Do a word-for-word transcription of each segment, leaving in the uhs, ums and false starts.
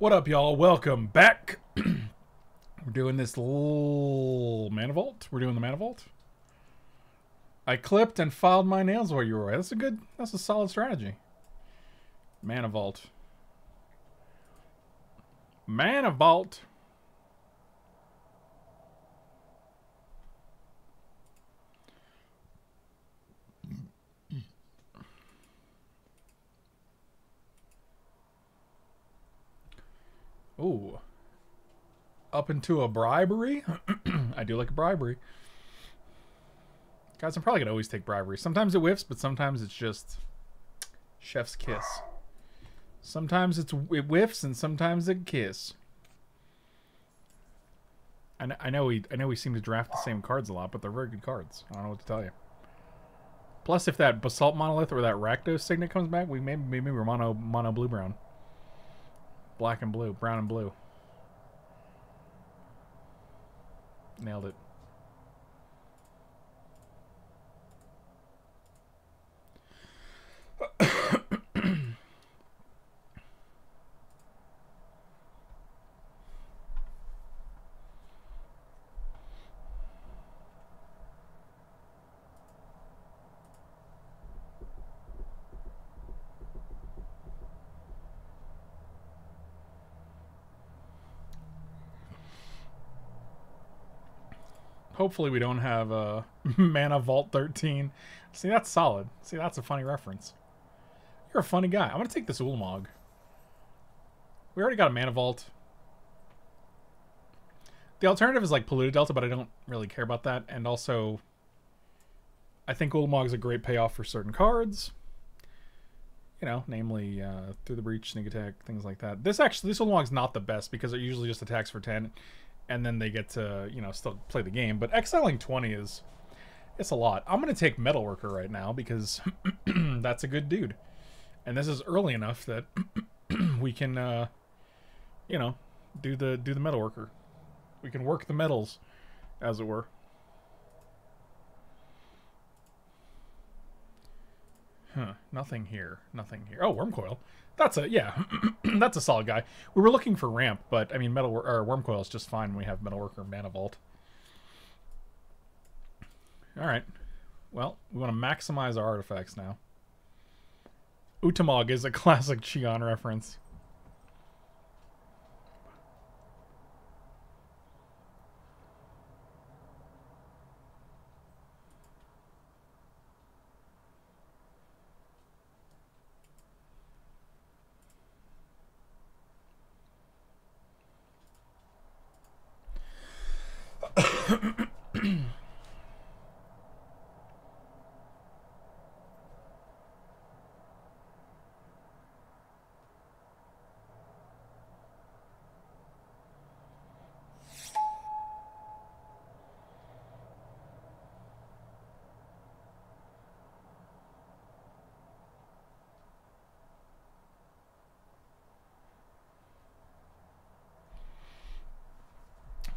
What up, y'all? Welcome back. We're doing this little Mana Vault. We're doing the Mana Vault. I clipped and filed my nails while you were away. That's a good, that's a solid strategy. Mana Vault. Mana Vault. Ooh. Up into a bribery? I do like a bribery. Guys, I'm probably going to always take bribery. Sometimes it whiffs, but sometimes it's just chef's kiss. Sometimes it's, it whiffs, and sometimes it kiss. I know, I know we I know we seem to draft the same cards a lot, but they're very good cards. I don't know what to tell you. Plus, if that Basalt Monolith or that Rakdos Signet comes back, we maybe, maybe we're mono, mono blue-brown. Black and blue, brown and blue. Nailed it. Hopefully we don't have uh, Mana Vault thirteen. See, that's solid. See, that's a funny reference. You're a funny guy. I'm going to take this Ulamog. We already got a Mana Vault. The alternative is like Polluted Delta, but I don't really care about that. And also, I think Ulamog is a great payoff for certain cards. You know, namely uh, Through the Breach, Sneak Attack, things like that. This actually, this Ulamog is not the best because it usually just attacks for ten. And then they get to, you know, still play the game. But excelling twenty is, it's a lot. I'm going to take Metalworker right now because that's a good dude. And this is early enough that we can, uh, you know, do the do the Metalworker. We can work the metals, as it were. Huh. Nothing here. Nothing here. Oh, Wormcoil. That's a, yeah, that's a solid guy. We were looking for ramp, but I mean, metal or Wormcoil is just fine when we have Metalworker, Mana Vault. All right. Well, we want to maximize our artifacts now. Ulamog is a classic Cheon reference.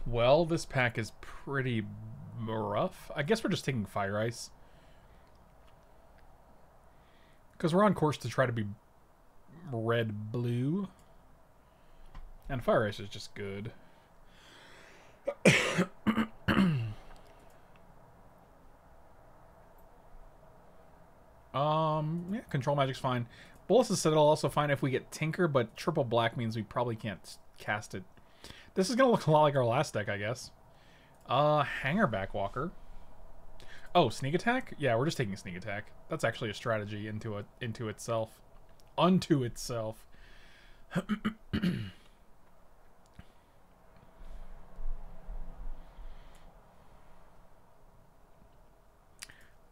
Well, this pack is pretty rough. I guess we're just taking Fire Ice. Because we're on course to try to be red-blue. And Fire Ice is just good. um, yeah, Control Magic's fine. Bolus's Citadel also fine if we get Tinker, but triple black means we probably can't cast it. This is going to look a lot like our last deck, I guess. Uh, Hangerback Walker. Oh, Sneak Attack? Yeah, we're just taking Sneak Attack. That's actually a strategy into it, into itself. Unto itself.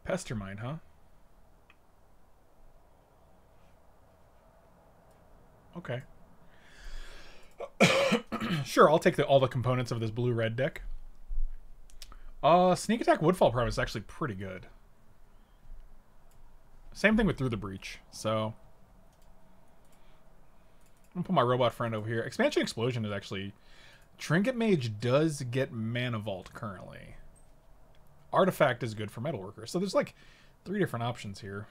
Pestermite, huh? Okay. Sure, I'll take the, all the components of this blue-red deck. Uh, Sneak Attack Woodfall Promise is actually pretty good. Same thing with Through the Breach, so... I'm going to put my robot friend over here. Expansion Explosion is actually... Trinket Mage does get Mana Vault currently. Artifact is good for Metalworker. So there's like three different options here.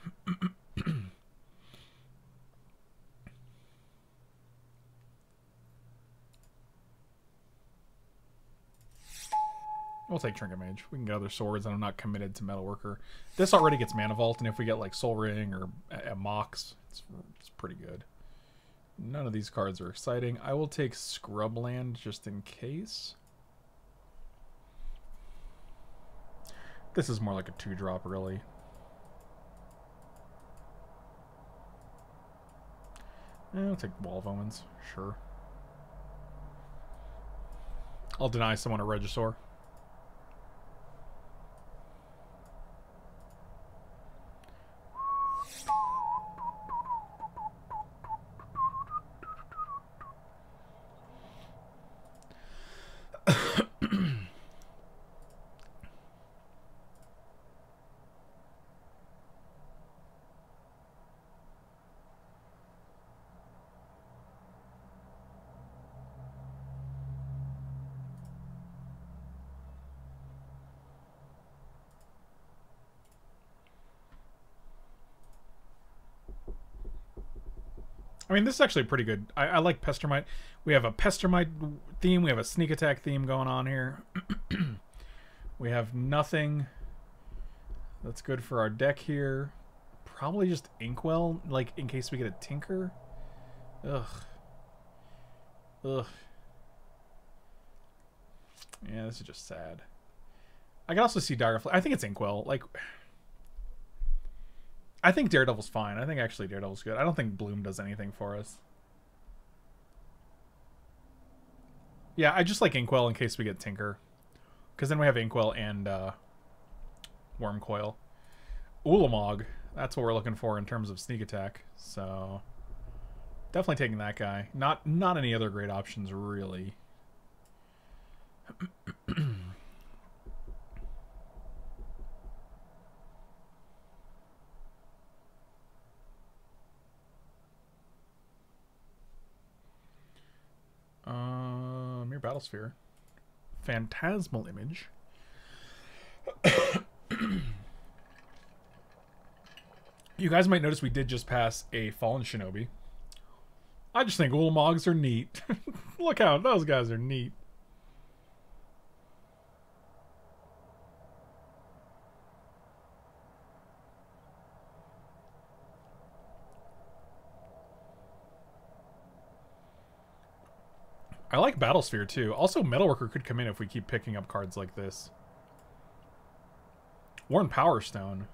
We'll take Trinket Mage. We can get other swords, and I'm not committed to Metalworker. This already gets Mana Vault, and if we get like Soul Ring or uh, Mox, it's, it's pretty good. None of these cards are exciting. I will take Scrubland just in case. This is more like a two-drop, really. Eh, I'll take Wall of Omens, sure. I'll deny someone a Regisaur. I mean, this is actually pretty good. I, I like Pestermite. We have a Pestermite theme. We have a Sneak Attack theme going on here. We have nothing that's good for our deck here. Probably just Inkwell, like, in case we get a Tinker. Ugh. Ugh. Yeah, this is just sad. I can also see Dire Flash. I think it's Inkwell. Like... I think Daredevil's fine. I think actually Daredevil's good. I don't think Bloom does anything for us. Yeah, I just like Inkwell in case we get Tinker. Because then we have Inkwell and uh, Wormcoil. Ulamog. That's what we're looking for in terms of Sneak Attack. So, definitely taking that guy. Not, not any other great options, really. Uh, Mere Battlesphere. Phantasmal Image. You guys might notice we did just pass a Fallen Shinobi. I just think Ulamogs are neat. Look out, those guys are neat. I like Battlesphere, too. Also, Metalworker could come in if we keep picking up cards like this. Worn Power Stone.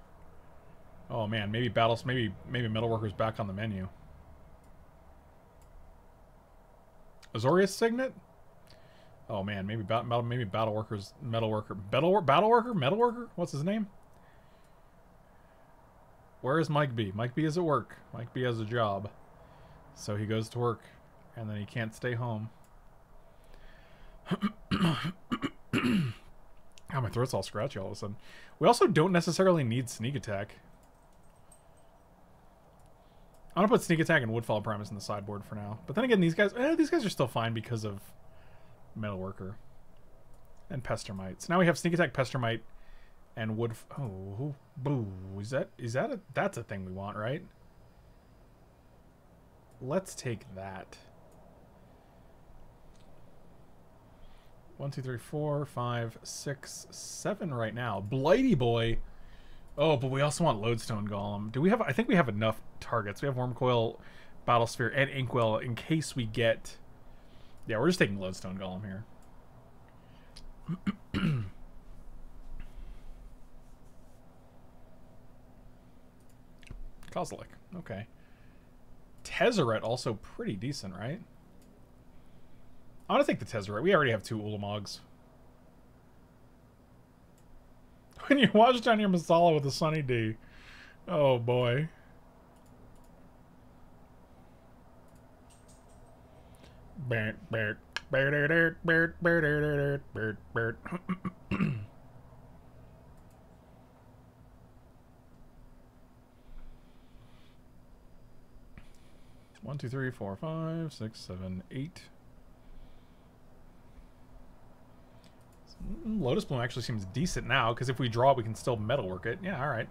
Oh, man. Maybe Battles... Maybe, maybe Metalworker's back on the menu. Azorius Signet? Oh, man. Maybe ba maybe Battleworker's... Metalworker... Battle Battleworker? Metalworker? What's his name? Where is Mike B? Mike B is at work. Mike B has a job. So he goes to work. And then he can't stay home. God, my throat's all scratchy all of a sudden. We also don't necessarily need Sneak Attack. I'm gonna put Sneak Attack and Woodfall Primus in the sideboard for now. But then again, these guys, eh, these guys are still fine because of Metalworker and Pestermite. So now we have Sneak Attack, Pestermite, and Wood. Oh, boo! Is that is that a that's a thing we want, right? Let's take that. One, two, three, four, five, six, seven right now. Blighty Boy. Oh, but we also want Lodestone Golem. Do we have... I think we have enough targets. We have Wormcoil, Battlesphere, and Inkwell in case we get... Yeah, we're just taking Lodestone Golem here. Kozilek. Okay. Tezzeret also pretty decent, right? I'm going to take the Tezzeret. We already have two Ulamogs. When you watch down your Masala with a Sunny D. Oh, boy. One, two, three, four, five, six, seven, eight... Lotus Bloom actually seems decent now, because if we draw it, we can still Metalwork it. Yeah, alright.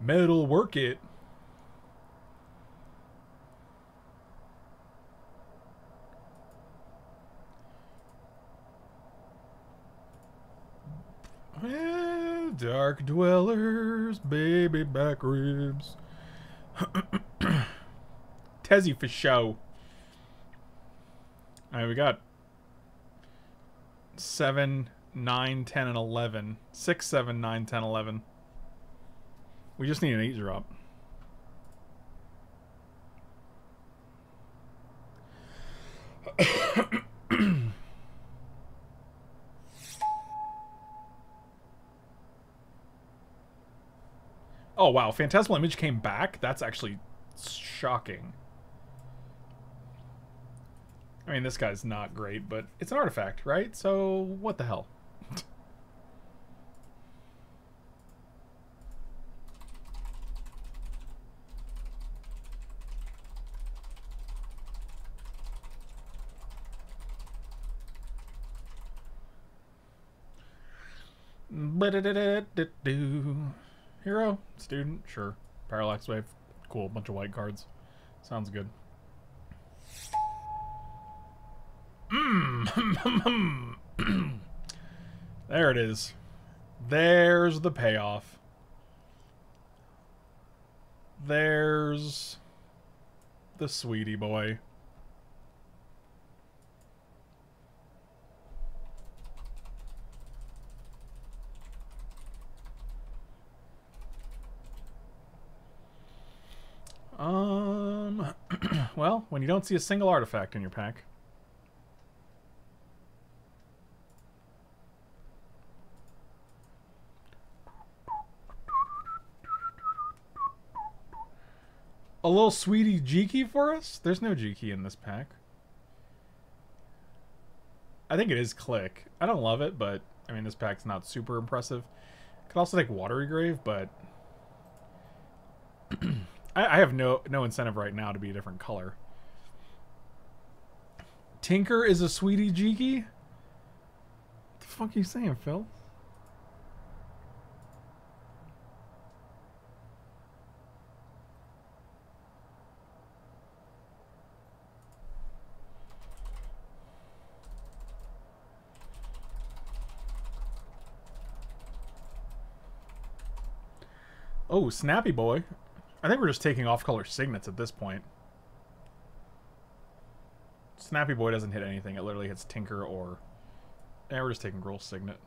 Metalwork it! Dark Dwellers, baby back ribs. Tezzy for show. Alright, we got seven, nine, ten, and eleven. six, seven, nine, ten, eleven. We just need an eight drop. Oh, wow. Phantasmal Image came back? That's actually shocking. I mean, this guy's not great, but it's an artifact, right? So, what the hell? Hero? Student? Sure. Parallax Wave? Cool. Bunch of white cards. Sounds good. Mmm. There it is. There's the payoff. There's the sweetie boy. Um, well, when you don't see a single artifact in your pack. A little sweetie G-Key for us? There's no G-Key in this pack. I think it is Clique. I don't love it, but, I mean, this pack's not super impressive. Could also take Watery Grave, but... I have no no incentive right now to be a different color. Tinker is a sweetie Jiki? What the fuck are you saying, Phil? Oh, Snappy Boy. I think we're just taking off-color signets at this point. Snappy Boy doesn't hit anything. It literally hits Tinker or... Yeah, we're just taking Gruul Signet.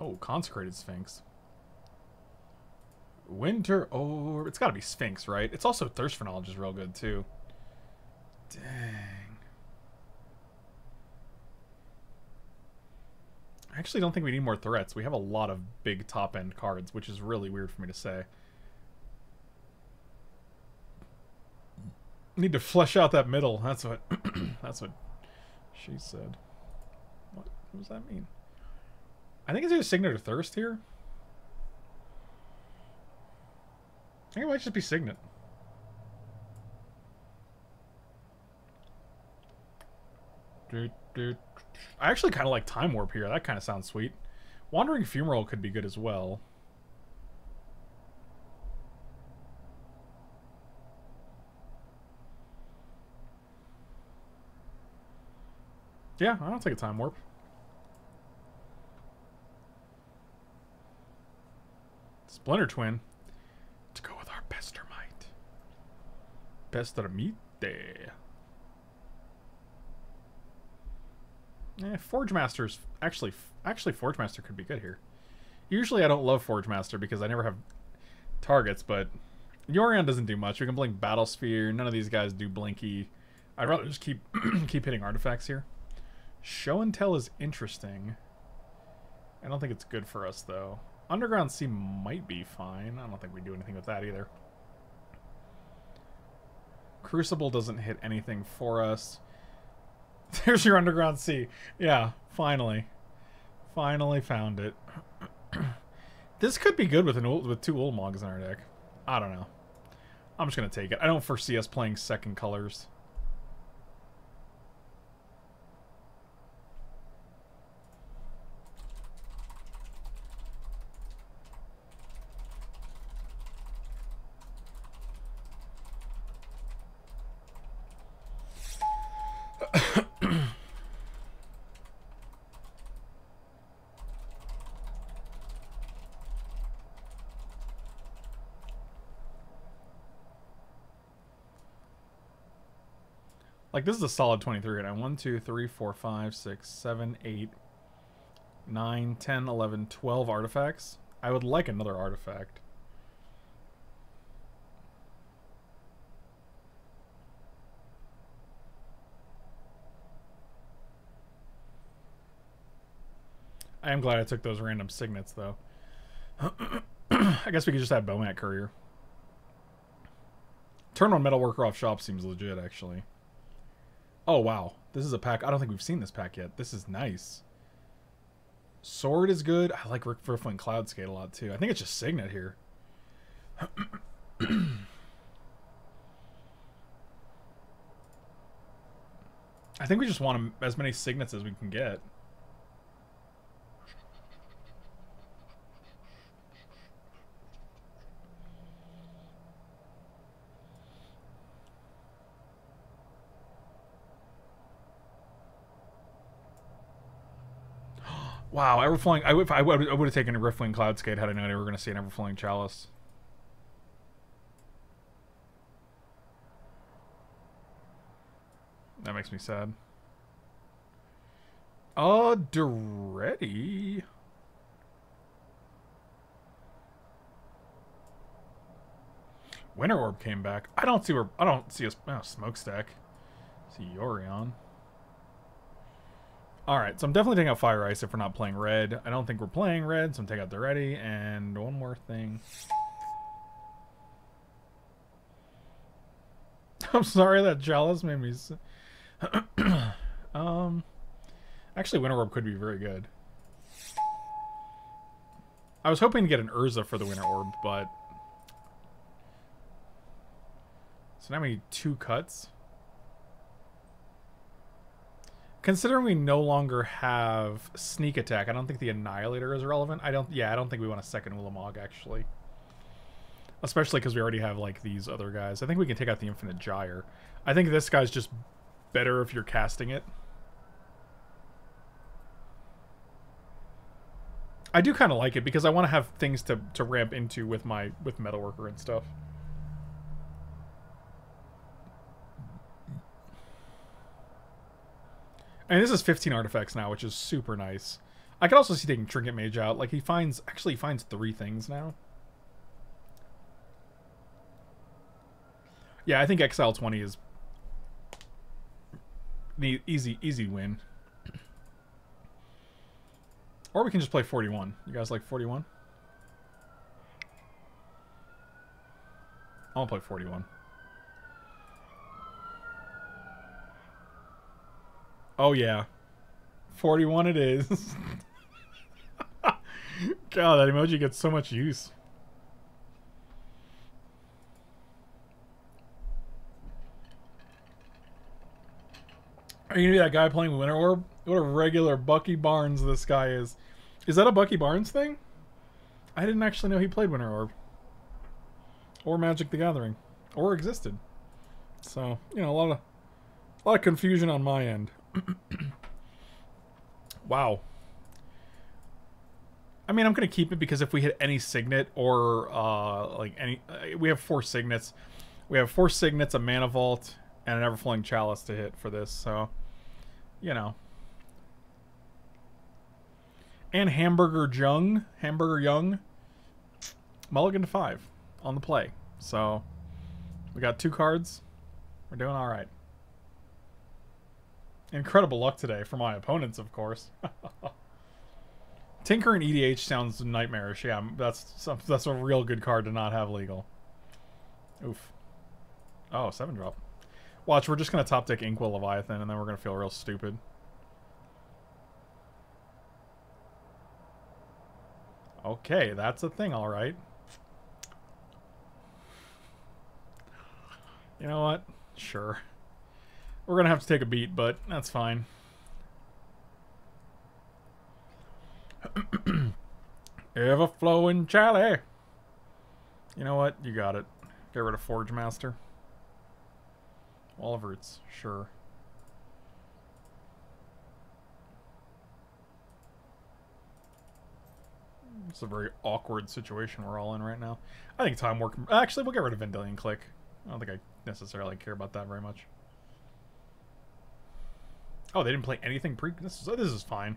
Oh, Consecrated Sphinx. Winter Orb. It's gotta be Sphinx, right? It's also Thirst for Knowledge is real good, too. Dang. I actually don't think we need more threats. We have a lot of big top-end cards, which is really weird for me to say. Need to flesh out that middle. That's what that's what she said. What, what does that mean? I think it's either Signet or Thirst here. I think it might just be Signet. Dude, dude. I actually kind of like Time Warp here. That kind of sounds sweet. Wandering Fumeral could be good as well. Yeah, I don't take a Time Warp. Splinter Twin. To go with our Pestermite. Pestermite. Eh, Forgemaster's actually actually Forgemaster could be good here. Usually I don't love Forgemaster because I never have targets, but Yorion doesn't do much. We can blink Battlesphere. None of these guys do blinky. I'd rather just keep keep hitting artifacts here. Show-and-tell is interesting. I don't think it's good for us though. Underground Sea might be fine. I don't think we do anything with that either. Crucible doesn't hit anything for us. There's your Underground Sea. Yeah, finally. Finally found it. This could be good with an with two Ulamogs in our deck. I don't know. I'm just going to take it. I don't foresee us playing second colors. Like, this is a solid twenty-three. And I one, two, three, four, five, six, seven, eight, nine, ten, eleven, twelve artifacts. I would like another artifact. I am glad I took those random signets, though. I guess we could just have Bomat Courier. Turn on Metalworker off shop seems legit, actually. Oh, wow. This is a pack. I don't think we've seen this pack yet. This is nice. Sword is good. I like Riffling Cloudskate a lot, too. I think it's just Signet here. I think we just want as many Signets as we can get. Wow, Everflowing... I would, I would, I would have taken a Riffling Cloudskate had I known they were going to see an Everflowing Chalice. That makes me sad. Uh, Duretti? Winter Orb came back. I don't see where... I don't see a... Oh, Smokestack. I see Yorion. Alright, so I'm definitely taking out Fire Ice if we're not playing red. I don't think we're playing red, so I'm taking out the ready. And one more thing. I'm sorry that Chalice made me... um, actually, Winter Orb could be very good. I was hoping to get an Urza for the Winter Orb, but... So now we need two cuts. Considering we no longer have Sneak Attack, I don't think the Annihilator is relevant. I don't... Yeah, I don't think we want a second Ulamog, actually. Especially because we already have, like, these other guys. I think we can take out the Infinite Gyre. I think this guy's just better if you're casting it. I do kind of like it because I want to have things to, to ramp into with my with Metalworker and stuff. And this is fifteen artifacts now, which is super nice. I could also see taking Trinket Mage out. Like, he finds... Actually, he finds three things now. Yeah, I think Exile twenty is... the easy, easy win. Or we can just play forty-one. You guys like forty-one? I'll play forty-one. Oh, yeah. forty-one it is. God, that emoji gets so much use. Are you going to be that guy playing Winter Orb? What a regular Bucky Barnes this guy is. Is that a Bucky Barnes thing? I didn't actually know he played Winter Orb. Or Magic the Gathering. Or existed. So, you know, a lot of, a lot of confusion on my end. Wow. I mean, I'm gonna keep it because if we hit any signet or uh, like any, uh, we have four signets, we have four signets, a Mana Vault, and an Everflowing Chalice to hit for this. So, you know. And Hamburger Jung, Hamburger Young, mulligan to five on the play. So, we got two cards. We're doing all right. Incredible luck today for my opponents, of course. Tinker and E D H sounds nightmarish. Yeah, that's that's a real good card to not have legal. Oof. Oh, seven drop. Watch, we're just going to top deck Inkwell Leviathan, and then we're going to feel real stupid. Okay, that's a thing, all right. You know what? Sure. We're going to have to take a beat, but that's fine. Everflowing Chalice. You know what? You got it. Get rid of Forgemaster. Wall of Roots. Sure. It's a very awkward situation we're all in right now. I think Time Warp... Actually, we'll get rid of Vendilion Clique. I don't think I necessarily care about that very much. Oh, they didn't play anything pre... This is, this is fine.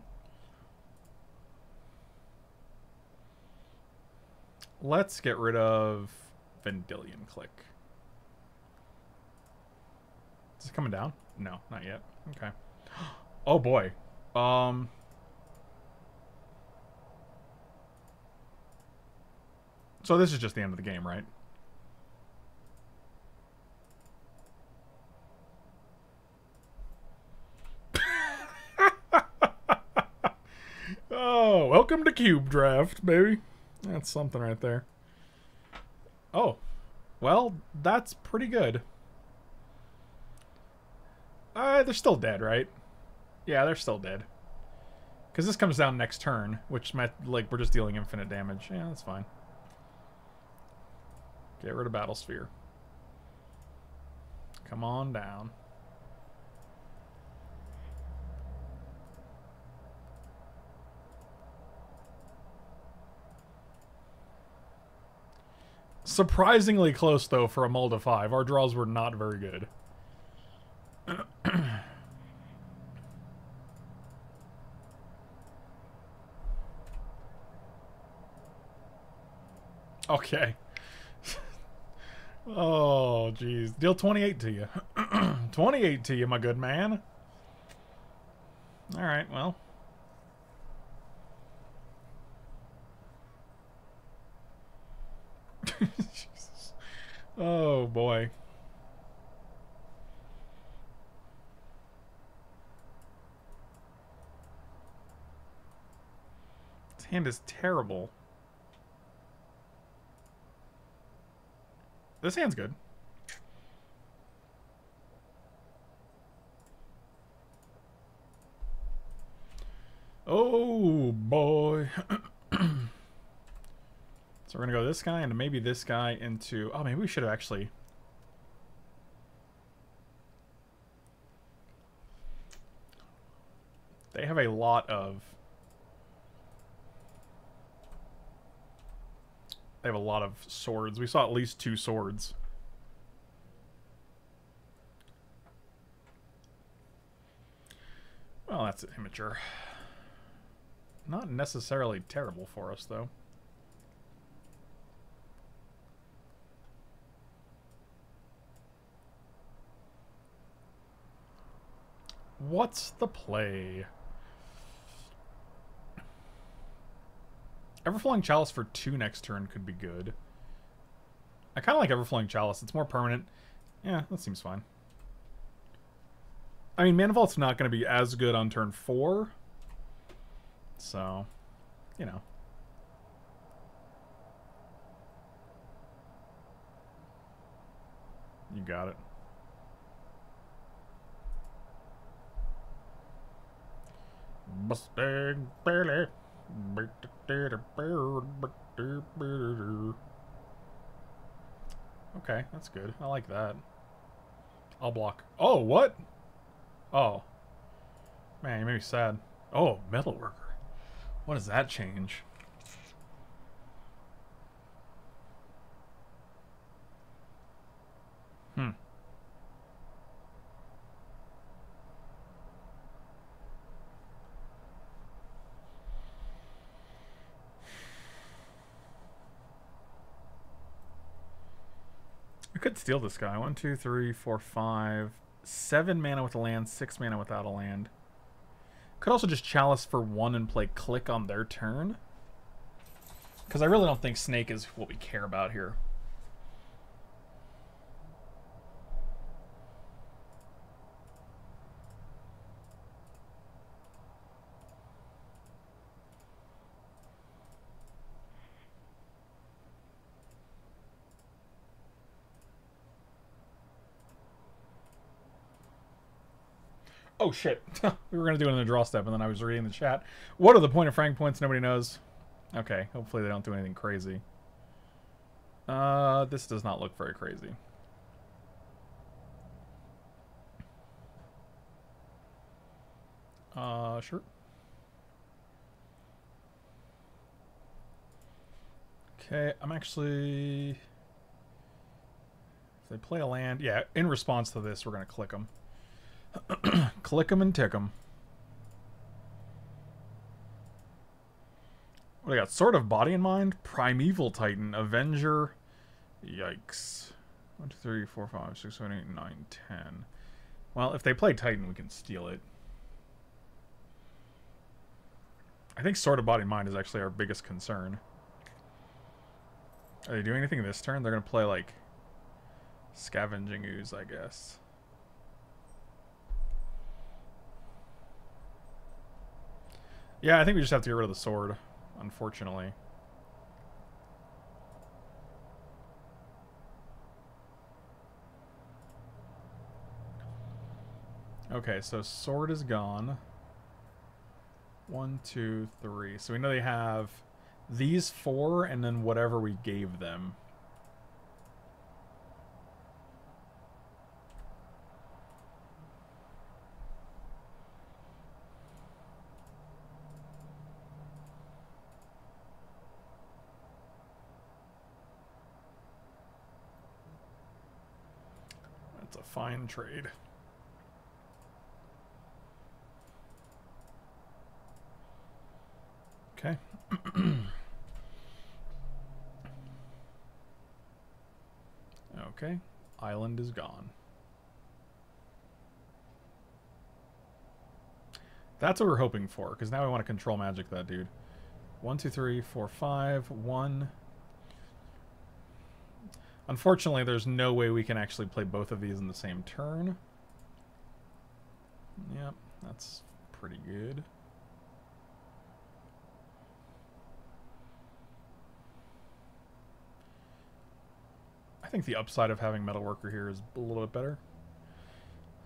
Let's get rid of Vendilion Clique. Is it coming down? No, not yet. Okay. Oh, boy. Um... So this is just the end of the game, right? Oh, welcome to Cube Draft, baby. That's something right there. Oh. Well, that's pretty good. Uh, they're still dead, right? Yeah, they're still dead. Because this comes down next turn, which meant, like, we're just dealing infinite damage. Yeah, that's fine. Get rid of Battlesphere. Come on down. Surprisingly close, though, for a Mulda five. Our draws were not very good. Okay. Oh, jeez. Deal twenty-eight to you. twenty-eight to you, my good man. Alright, well. Jesus. Oh, boy. This hand is terrible. This hand's good. Oh, boy. So we're going to go this guy and maybe this guy into... Oh, maybe we should have actually... They have a lot of... They have a lot of swords. We saw at least two swords. Well, that's immature. Not necessarily terrible for us, though. What's the play? Everflowing Chalice for two next turn could be good. I kind of like Everflowing Chalice. It's more permanent. Yeah, that seems fine. I mean, Mana Vault's not going to be as good on turn four. So, you know. You got it. Mustang Billy. Okay, that's good. I like that. I'll block. Oh, what? Oh. Man, you made me sad. Oh, Metalworker. What does that change? Hmm. Could steal this guy. One, two, three, four, five. Seven mana with a land, six mana without a land. Could also just Chalice for one and play Click on their turn. Because I really don't think Snake is what we care about here. Oh, shit. We were going to do it in the draw step, and then I was reading the chat. What are the point of Frank points? Nobody knows. Okay, hopefully they don't do anything crazy. Uh, this does not look very crazy. Uh, sure. Okay, I'm actually... If they play a land... Yeah, in response to this, we're going to click them. Click them and tick them. What I got? Sword of Body and Mind, Primeval Titan, Avenger. Yikes. one, two, three, four, five, six, seven, eight, nine, ten. Well, if they play Titan, we can steal it. I think Sword of Body and Mind is actually our biggest concern. Are they doing anything this turn? They're going to play, like, Scavenging Ooze, I guess. Yeah, I think we just have to get rid of the sword, unfortunately. Okay, so sword is gone. One, two, three. So we know they have these four and then whatever we gave them. That's a fine trade. Okay. Okay. Island is gone. That's what we're hoping for, because now we want to control magic that dude. One, two, three, four, five, one. Unfortunately, there's no way we can actually play both of these in the same turn. Yep, that's pretty good. I think the upside of having Metalworker here is a little bit better.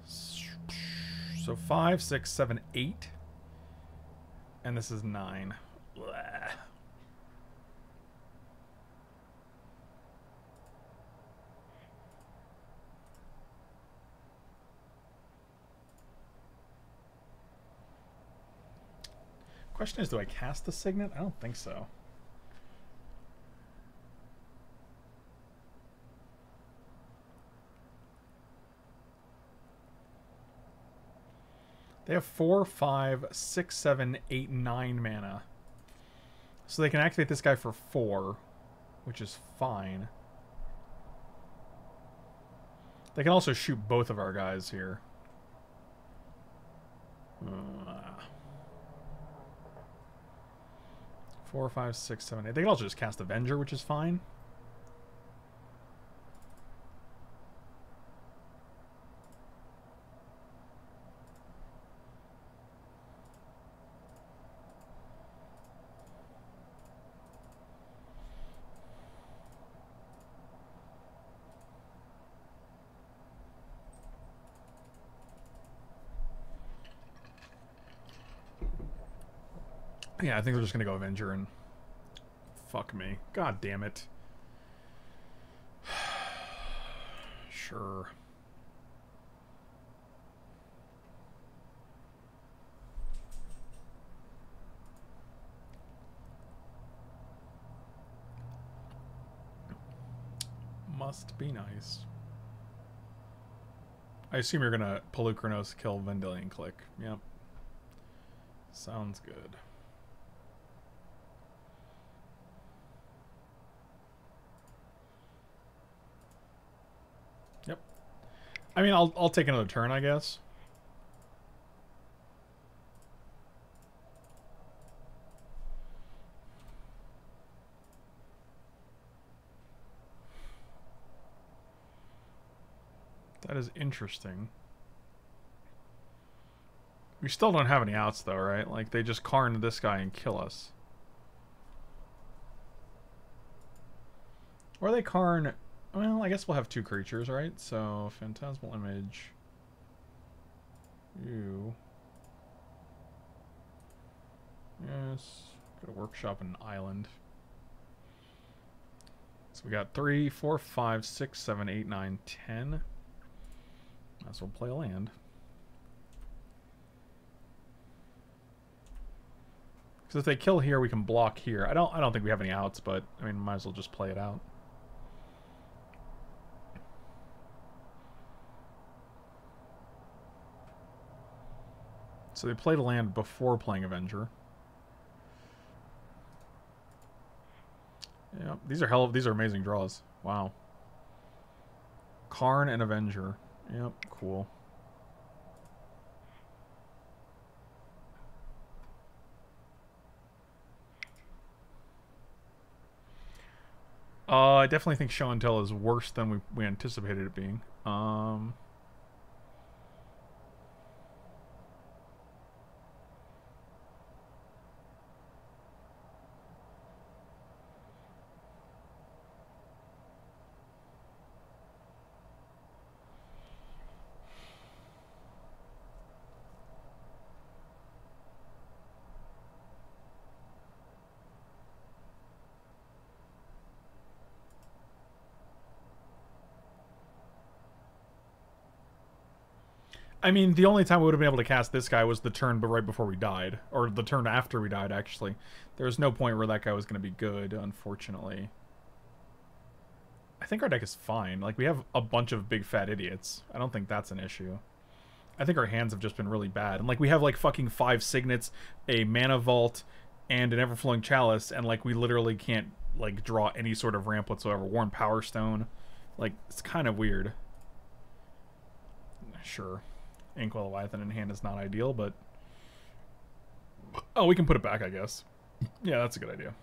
So five, six, seven, eight, and this is nine. Blah. Question is, do I cast the Signet? I don't think so. They have four, five, six, seven, eight, nine mana. So they can activate this guy for four, which is fine. They can also shoot both of our guys here. Uh, four, five, six, seven, eight. They can also just cast Avenger, which is fine. Yeah, I think they're just going to go Avenger and fuck me. God damn it. Sure. Must be nice. I assume you're going to Pelukranos kill Vendilion Clique. Yep. Sounds good. I mean, I'll, I'll take another turn, I guess. That is interesting. We still don't have any outs, though, right? Like, they just Karn this guy and kill us. Or they Karn... Well, I guess we'll have two creatures, right? So, Phantasmal Image. Ew. Yes. Gotta workshop an island. So we got three, four, five, six, seven, eight, nine, ten. Might as well play a land. Because if they kill here, we can block here. I don't. I don't think we have any outs, but I mean, might as well just play it out. So they played a land before playing Avenger. Yeah, these are hell of, these are amazing draws. Wow. Karn and Avenger. Yep, cool. Uh, I definitely think Show and Tell is worse than we, we anticipated it being. Um, I mean, the only time we would have been able to cast this guy was the turn but right before we died. Or the turn after we died, actually. There was no point where that guy was going to be good, unfortunately. I think our deck is fine. Like, we have a bunch of big fat idiots. I don't think that's an issue. I think our hands have just been really bad. And, like, we have, like, fucking five Signets, a Mana Vault, and an Everflowing Chalice. And, like, we literally can't, like, draw any sort of ramp whatsoever. Worn Power Stone. Like, it's kind of weird. Sure. Inkwell Leviathan in hand is not ideal, but... Oh, we can put it back, I guess. Yeah, that's a good idea.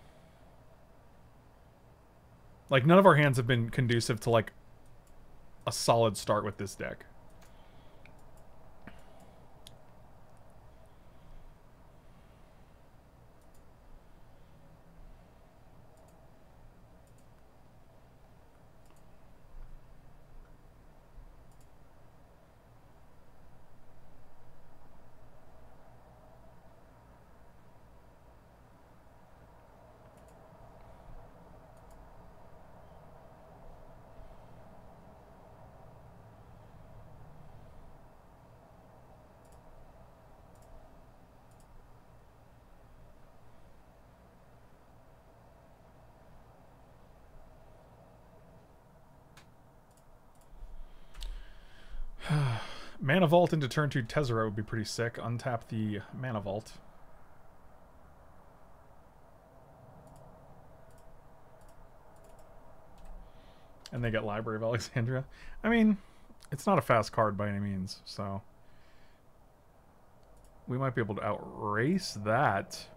Like, none of our hands have been conducive to, like, a solid start with this deck. Mana Vault into turn two Tezzeret would be pretty sick. Untap the Mana Vault. And they get Library of Alexandria. I mean, it's not a fast card by any means, so... We might be able to outrace that.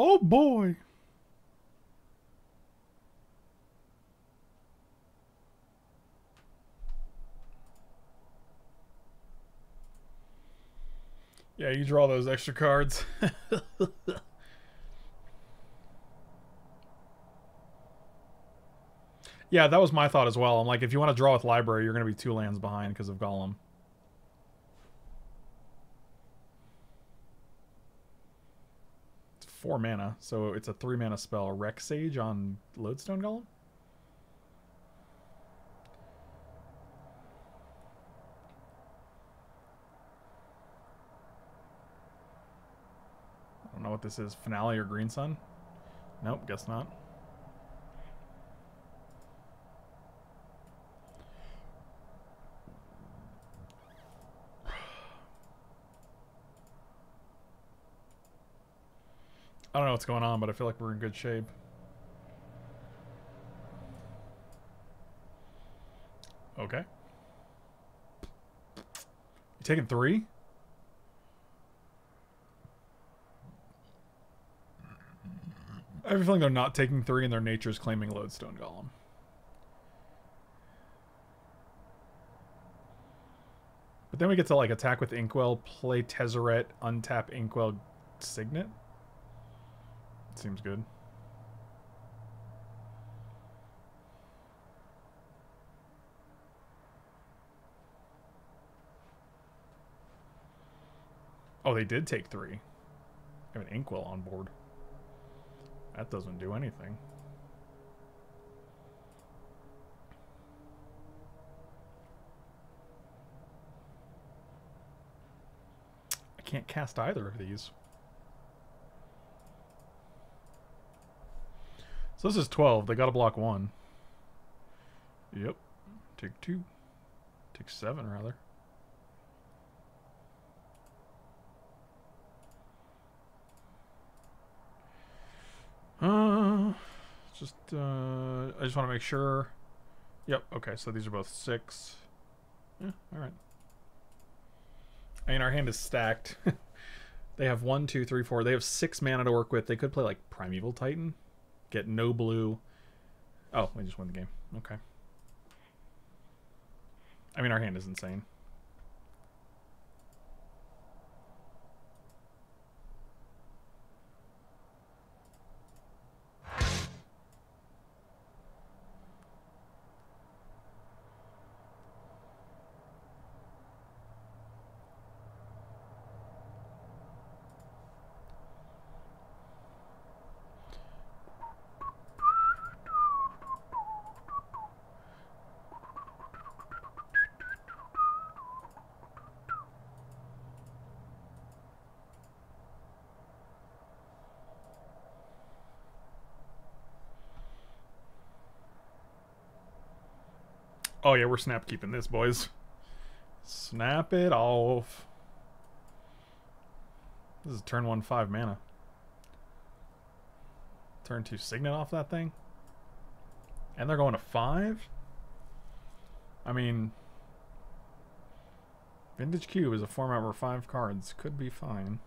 Oh boy. Yeah, you draw those extra cards. Yeah, that was my thought as well. I'm like, if you want to draw with Library, you're going to be two lands behind because of Golem. Four mana, so it's a three mana spell. Wreck Sage on Lodestone Golem? I don't know what this is. Finale or Green Sun? Nope, guess not. I don't know what's going on, but I feel like we're in good shape. Okay. You taking three? I have a feeling they're not taking three and their nature's claiming Lodestone Golem. But then we get to, like, attack with Inkwell, play Tezzeret, untap Inkwell Signet. Seems good. Oh, they did take three. I have an Inkwell on board. That doesn't do anything. I can't cast either of these. So this is twelve. They got to block one. Yep. Take two. Take seven, rather. Uh, just, uh, I just want to make sure. Yep, okay, so these are both six. Yeah, alright. I mean, our hand is stacked. They have one, two, three, four. They have six mana to work with. They could play, like, Primeval Titan. Get no blue. Oh, we just won the game. Okay. I mean, our hand is insane. Oh yeah, we're snap keeping this, boys. Snap it off. This is turn one, five mana. Turn two, Signet off that thing. And they're going to five? I mean... Vintage Cube is a format where five cards could be fine.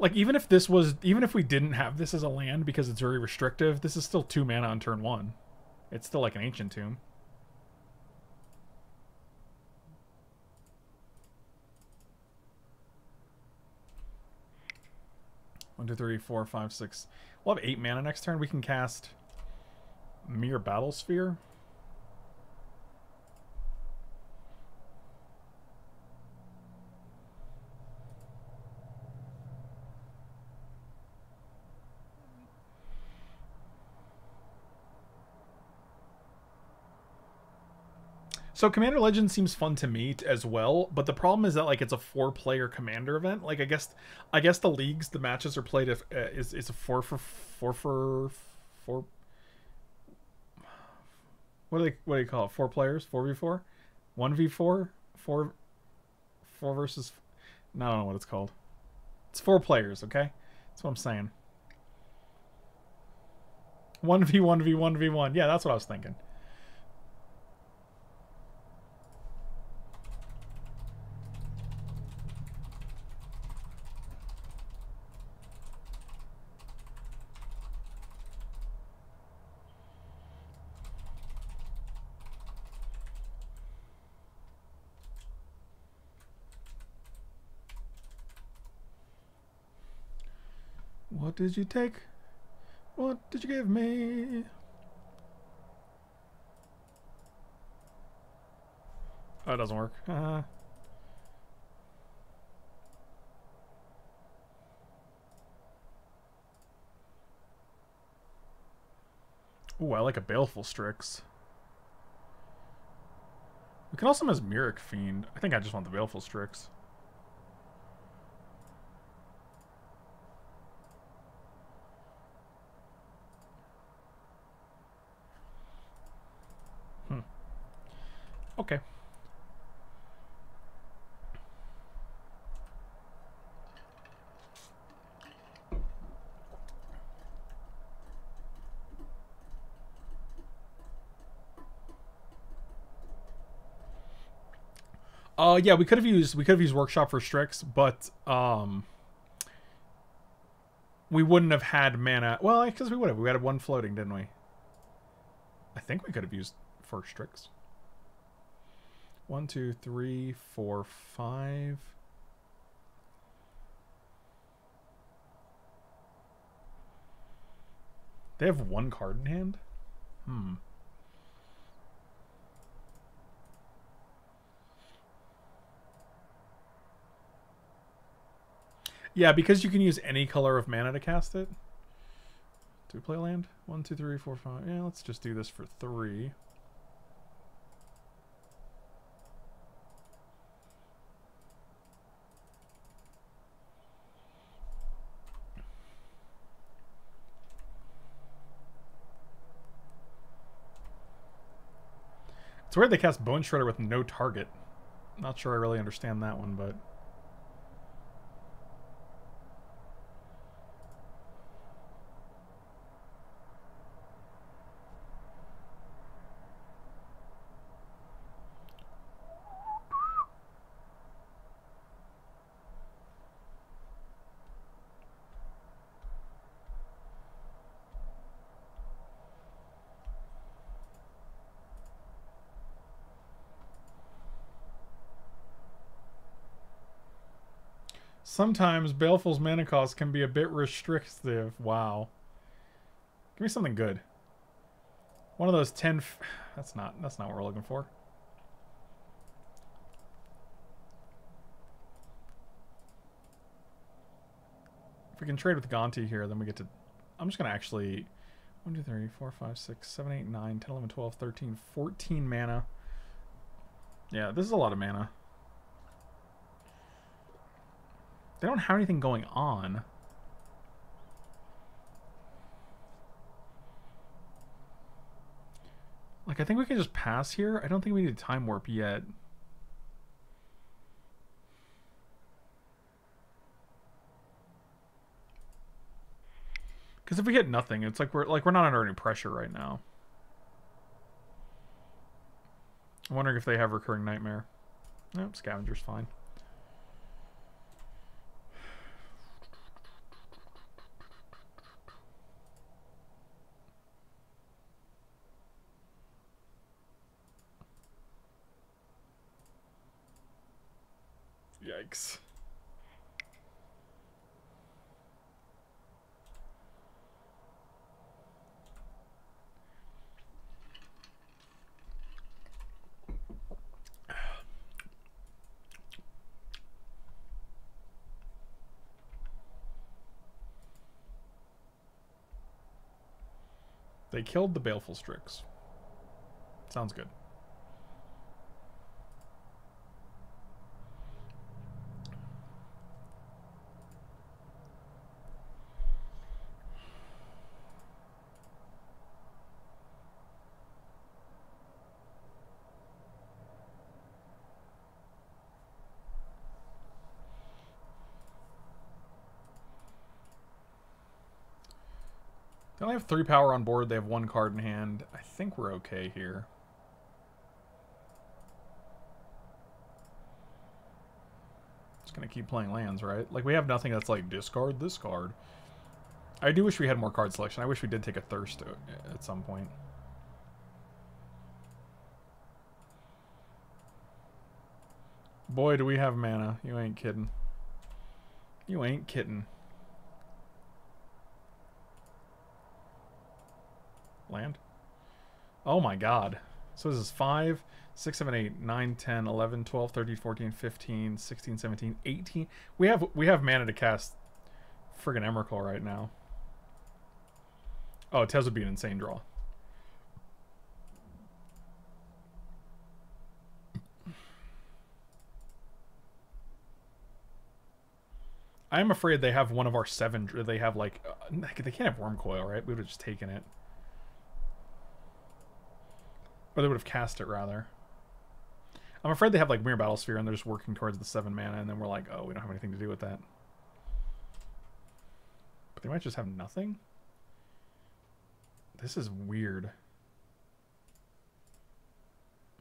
Like, even if this was... Even if we didn't have this as a land because it's very restrictive, this is still two mana on turn one. It's still like an Ancient Tomb. One, two, three, four, five, six. We'll have eight mana next turn. We can cast Mere Battlesphere. So Commander Legends seems fun to meet as well, but the problem is that, like, it's a four-player Commander event. Like, I guess, I guess the leagues, the matches are played if uh, is it's a four for four for four. What do they what do you call it? Four players, four v four, one v four, four, four versus. No, I don't know what it's called. It's four players, okay? That's what I'm saying. One v one v one v one. Yeah, that's what I was thinking. What did you take? What did you give me? Oh, it doesn't work. Uh-huh. Ooh, I like a Baleful Strix. We can also miss Muric Fiend. I think I just want the Baleful Strix. Okay. Uh, yeah, we could have used we could have used Workshop for Strix, but um, we wouldn't have had mana. Well, because we would have. We had one floating, didn't we? I think we could have used for Strix. One, two, three, four, five. They have one card in hand? Hmm. Yeah, because you can use any color of mana to cast it. Do we play land? One, two, three, four, five. Yeah, let's just do this for three. It's weird they cast Bone Shredder with no target. Not sure I really understand that one, but... Sometimes Baleful's mana cost can be a bit restrictive. Wow. Give me something good. One of those ten... F that's not. That's not what we're looking for. If we can trade with Gonti here, then we get to... I'm just going to actually... one, two, three, four, five, six, seven, eight, nine, ten, eleven, twelve, thirteen, fourteen mana. Yeah, this is a lot of mana. They don't have anything going on. Like, I think we can just pass here. I don't think we need a Time Warp yet. Because if we hit nothing, it's like we're like we're not under any pressure right now. I'm wondering if they have Recurring Nightmare. Nope, Scavenger's fine. Yikes. They killed the Baleful Strix. Sounds good. They only have three power on board. They have one card in hand. I think we're okay here. Just gonna keep playing lands, right? Like, we have nothing that's like discard this card. I do wish we had more card selection. I wish we did take a Thirst at some point. Boy, do we have mana. You ain't kidding. You ain't kidding. Land. Oh my god. So this is five, six, seven, eight, nine, ten, eleven, twelve, thirteen, fourteen, fifteen, sixteen, seventeen, eighteen. We have we have mana to cast friggin' Emrakul right now. Oh, Tez would be an insane draw. I am afraid they have one of our seven. They have like uh, they can't have Wormcoil, right? We would have just taken it. Or they would have cast it, rather. I'm afraid they have, like, Mirror Battlesphere, and they're just working towards the seven mana, and then we're like, oh, we don't have anything to do with that. But they might just have nothing? This is weird.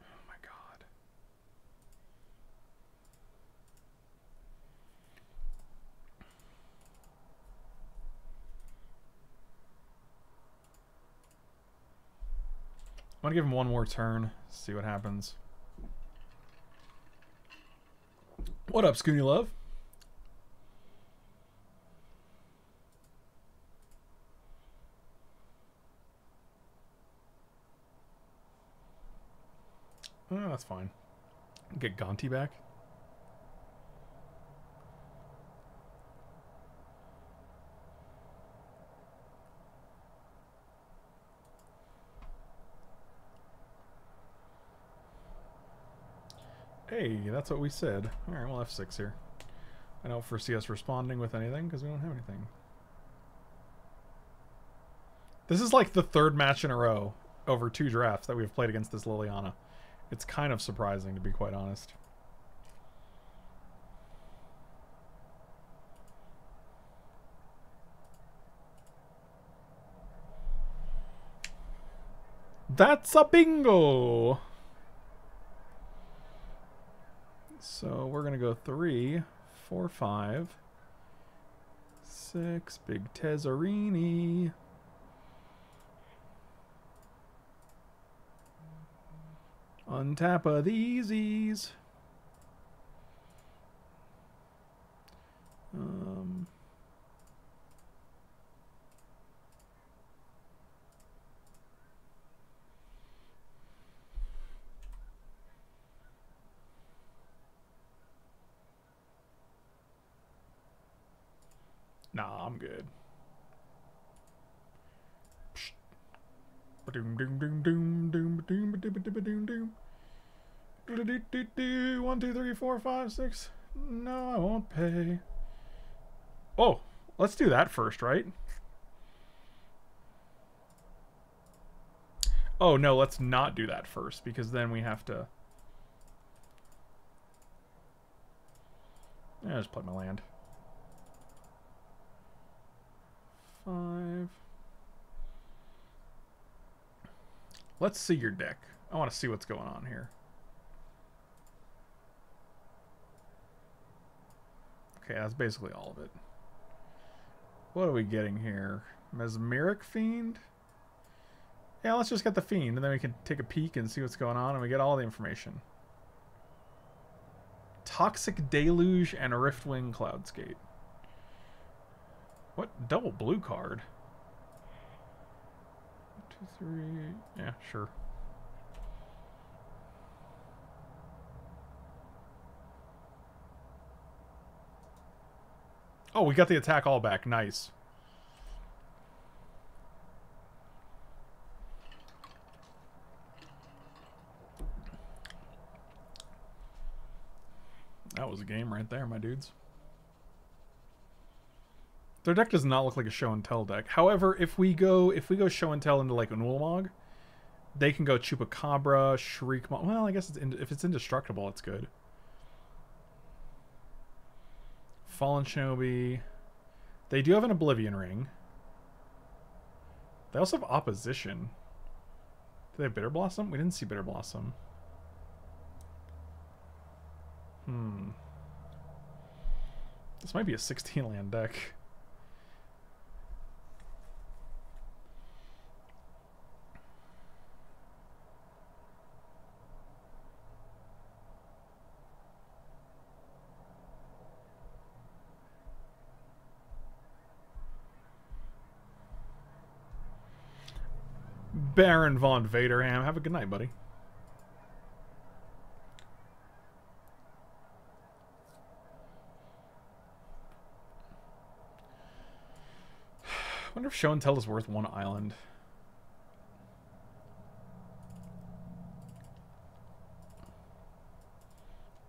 Oh, my God. I'm gonna give him one more turn, see what happens. What up, Scoony Love? Oh, that's fine. Get Gonti back. Hey, that's what we said. Alright, we'll F six here. I don't foresee us responding with anything because we don't have anything. This is like the third match in a row over two drafts that we've played against this Liliana. It's kind of surprising, to be quite honest. That's a bingo! So we're going to go three, four, five, six, big Tezzerini. Untap of these. Um, nah, I'm good. Doom, doom, doom, doom, doom, doom, doom, doom, doom. One, two, three, four, five, six. No, I won't pay. Oh, let's do that first, right? Oh, no, let's not do that first, because then we have to... Yeah, I just put my land. Five. Let's see your deck. I want to see what's going on here. Okay, that's basically all of it. What are we getting here? Mesmeric Fiend? Yeah, let's just get the Fiend, and then we can take a peek and see what's going on, and we get all the information. Toxic Deluge and Riftwing Cloudscape. What? Double blue card? Two, three... Yeah, sure. Oh, we got the attack all back. Nice. That was a game right there, my dudes. Their deck does not look like a show-and-tell deck. However, if we go if we go show-and-tell into like an Ulamog, they can go Chupacabra, Shriekmon. Well, I guess it's in, if it's indestructible, it's good. Fallen Shinobi. They do have an Oblivion Ring. They also have Opposition. Do they have Bitter Blossom? We didn't see Bitter Blossom. Hmm. This might be a sixteen land deck. Baron Von Vaderham, have a good night, buddy. I wonder if Show and Tell is worth one island.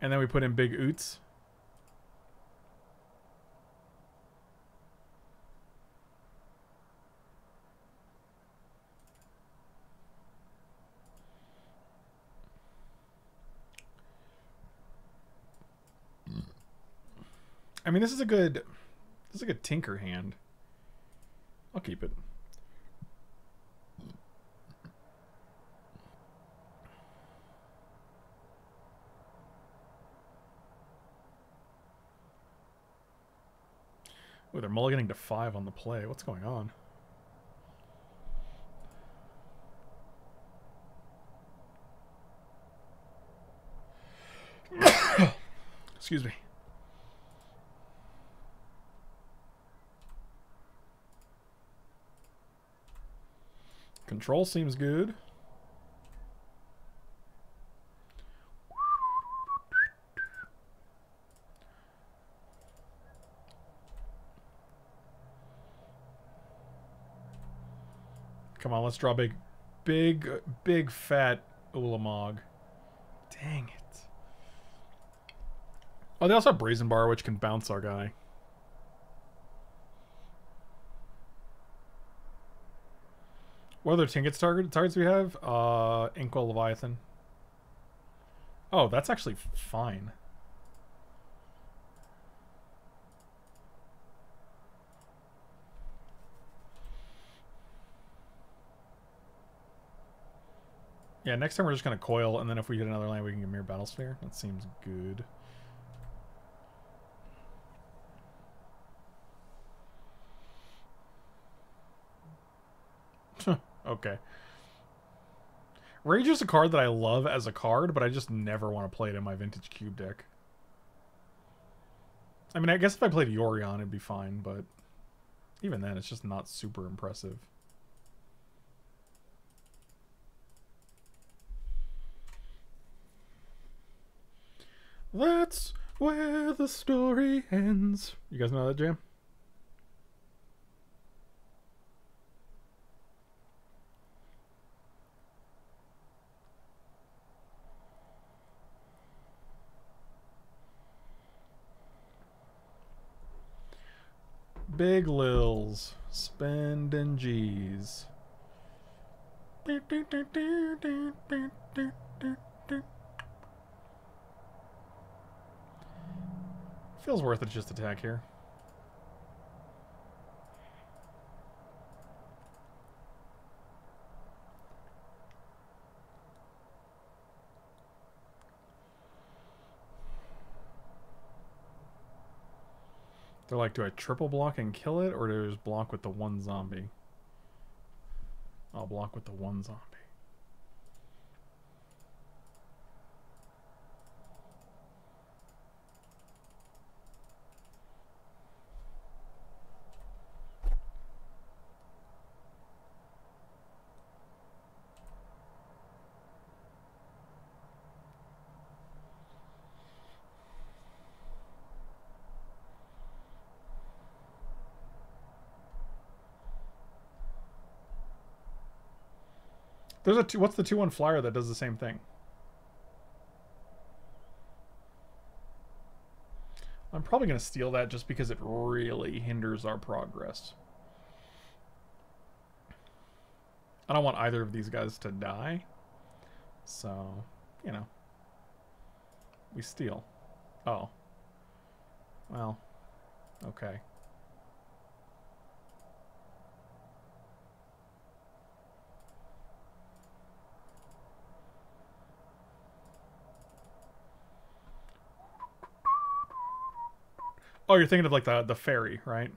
And then we put in Big Oots. I mean, this is a good, this is a good Tinker hand. I'll keep it. Oh, they're mulliganing to five on the play. What's going on? Excuse me. Control seems good. Come on, let's draw big, big, big fat Ulamog. Dang it. Oh, they also have Brazen Bar, which can bounce our guy. What other Tinkets target targets we have? Uh, Inkwell Leviathan. Oh, that's actually fine. Yeah, next time we're just going to coil, and then if we hit another land, we can get Mirror Battlesphere. That seems good. Okay. Rage is a card that I love as a card, but I just never want to play it in my vintage cube deck. I mean, I guess if I played Yorion, it'd be fine, but even then, it's just not super impressive. That's where the story ends. You guys know that jam? Big Lils. Spendin' G's. Feels worth it to just attack here. They're like, do I triple block and kill it, or do I just block with the one zombie? I'll block with the one zombie. There's a two, what's the two one flyer that does the same thing? I'm probably going to steal that just because it really hinders our progress. I don't want either of these guys to die. So, you know. We steal. Oh. Well. Okay. Oh, you're thinking of like the, the ferry, right?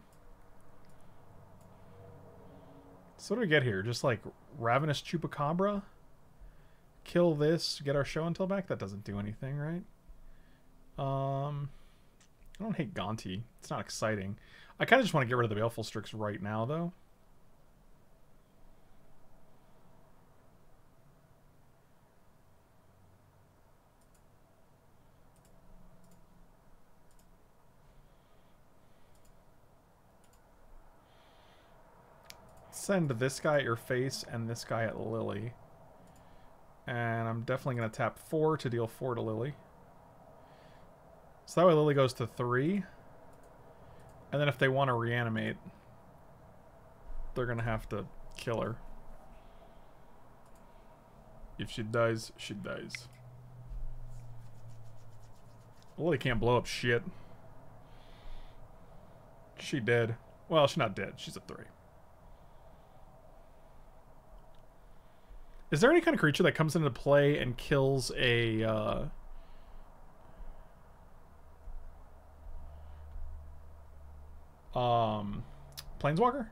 So what do we get here? Just like Ravenous Chupacabra? Kill this, get our Show-and-tell back? That doesn't do anything, right? Um, I don't hate Gonti. It's not exciting. I kind of just want to get rid of the Baleful Strix right now, though. Send this guy at your face and this guy at Lily. And I'm definitely going to tap four to deal four to Lily. So that way Lily goes to three. And then if they want to reanimate, they're going to have to kill her. If she dies, she dies. Lily can't blow up shit. She dead. Well, she's not dead. She's a three. Is there any kind of creature that comes into play and kills a, uh... Um... Planeswalker?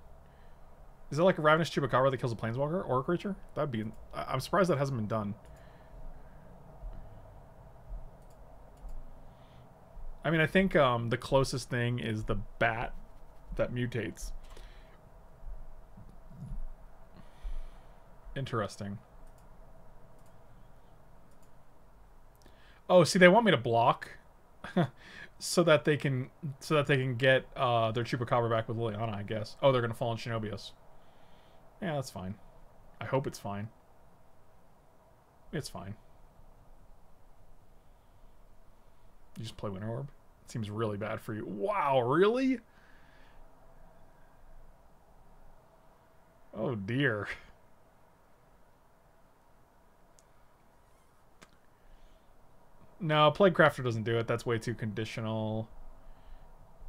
Is it like a Ravenous Chupacabra that kills a Planeswalker or a creature? That'd be... I'm surprised that hasn't been done. I mean, I think um, the closest thing is the bat that mutates. Interesting. Oh, see, they want me to block so that they can so that they can get uh, their Chupacabra back with Liliana, I guess. Oh, they're gonna fall in Shinobius. Yeah, that's fine. I hope it's fine. It's fine. You just play Winter Orb? It seems really bad for you. Wow, really? Oh, dear. No, Plague Crafter doesn't do it. That's way too conditional.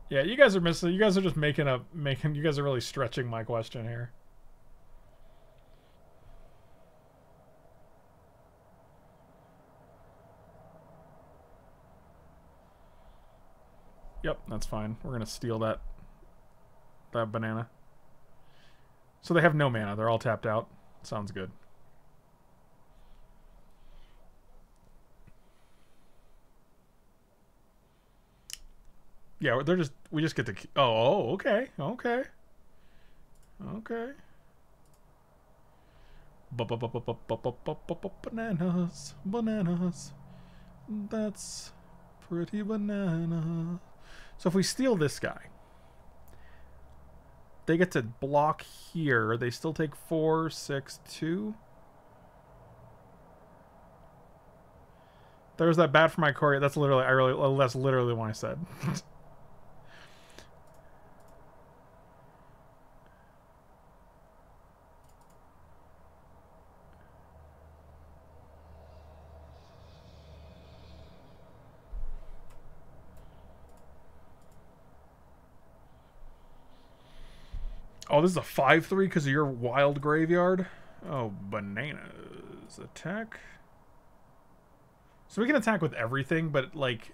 Yeah, you guys are missing. You guys are just making a making. You guys are really stretching my question here. Yep, that's fine. We're gonna steal that that banana. So they have no mana. They're all tapped out. Sounds good. Yeah, they're just we just get to oh, oh okay okay okay bananas bananas that's pretty banana. So if we steal this guy, they get to block here. They still take four six two. There's that bat for my choreo. That's literally I really that's literally what I said. Oh, this is a five three because of your wild graveyard? Oh, bananas. Attack. So we can attack with everything, but, like...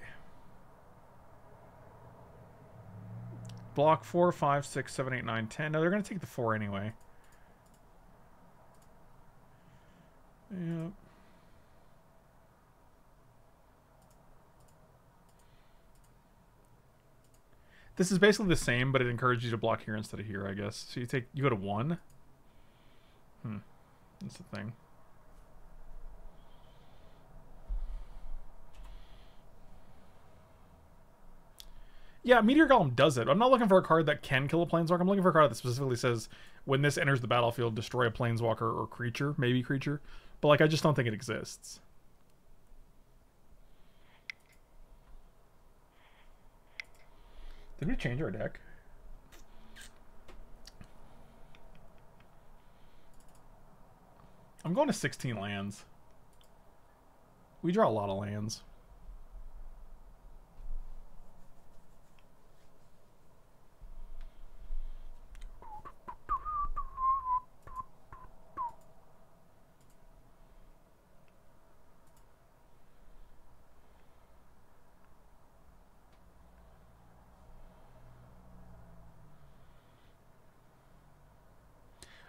Block four, five, six, seven, eight, nine, ten. No, they're going to take the four anyway. Yep. This is basically the same, but it encourages you to block here instead of here, I guess. So you take you go to one. Hmm. That's the thing. Yeah, Meteor Golem does it. I'm not looking for a card that can kill a planeswalker. I'm looking for a card that specifically says when this enters the battlefield, destroy a planeswalker or creature, maybe creature. But like I just don't think it exists. Did we change our deck? I'm going to sixteen lands. We draw a lot of lands.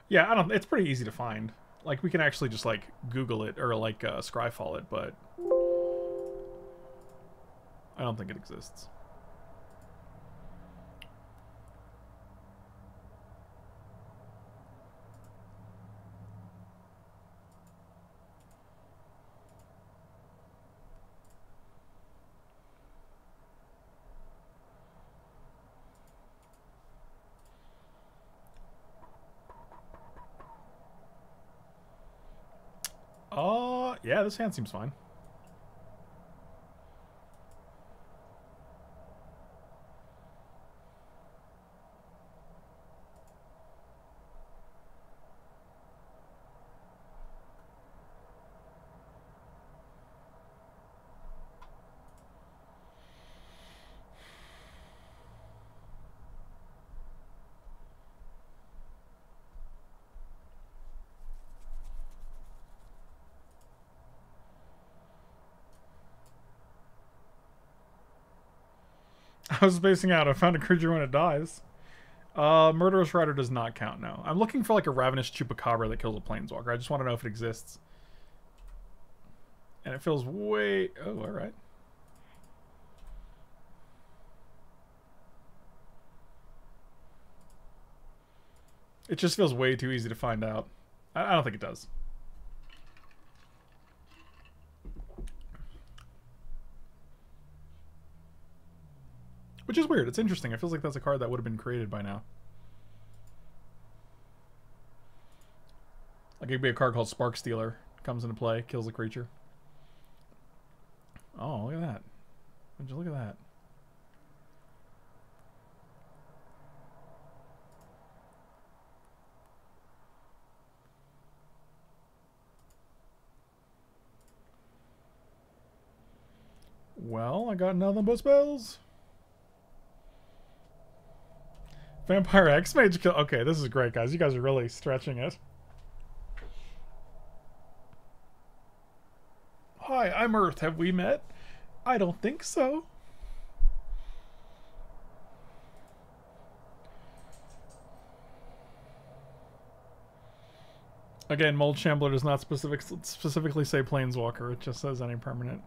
Yeah, I don't. It's pretty easy to find. Like we can actually just like Google it or like uh, Scryfall it, but I don't think it exists. Yeah, this hand seems fine. I was spacing out. I found a creature when it dies. Uh, Murderous Rider does not count now. I'm looking for like a Ravenous Chupacabra that kills a Planeswalker. I just want to know if it exists. And it feels way... Oh, alright. It just feels way too easy to find out. I, I don't think it does. Which is weird. It's interesting. It feels like that's a card that would have been created by now. Like, it could be a card called Spark Stealer. Comes into play, kills a creature. Oh, look at that. Would you look at that? Well, I got nothing but spells. Vampire X-Mage kill. Okay, this is great, guys. You guys are really stretching it. Hi, I'm Earth. Have we met? I don't think so. Again, Mold Shambler does not specific, specifically say Planeswalker. It just says any permanent.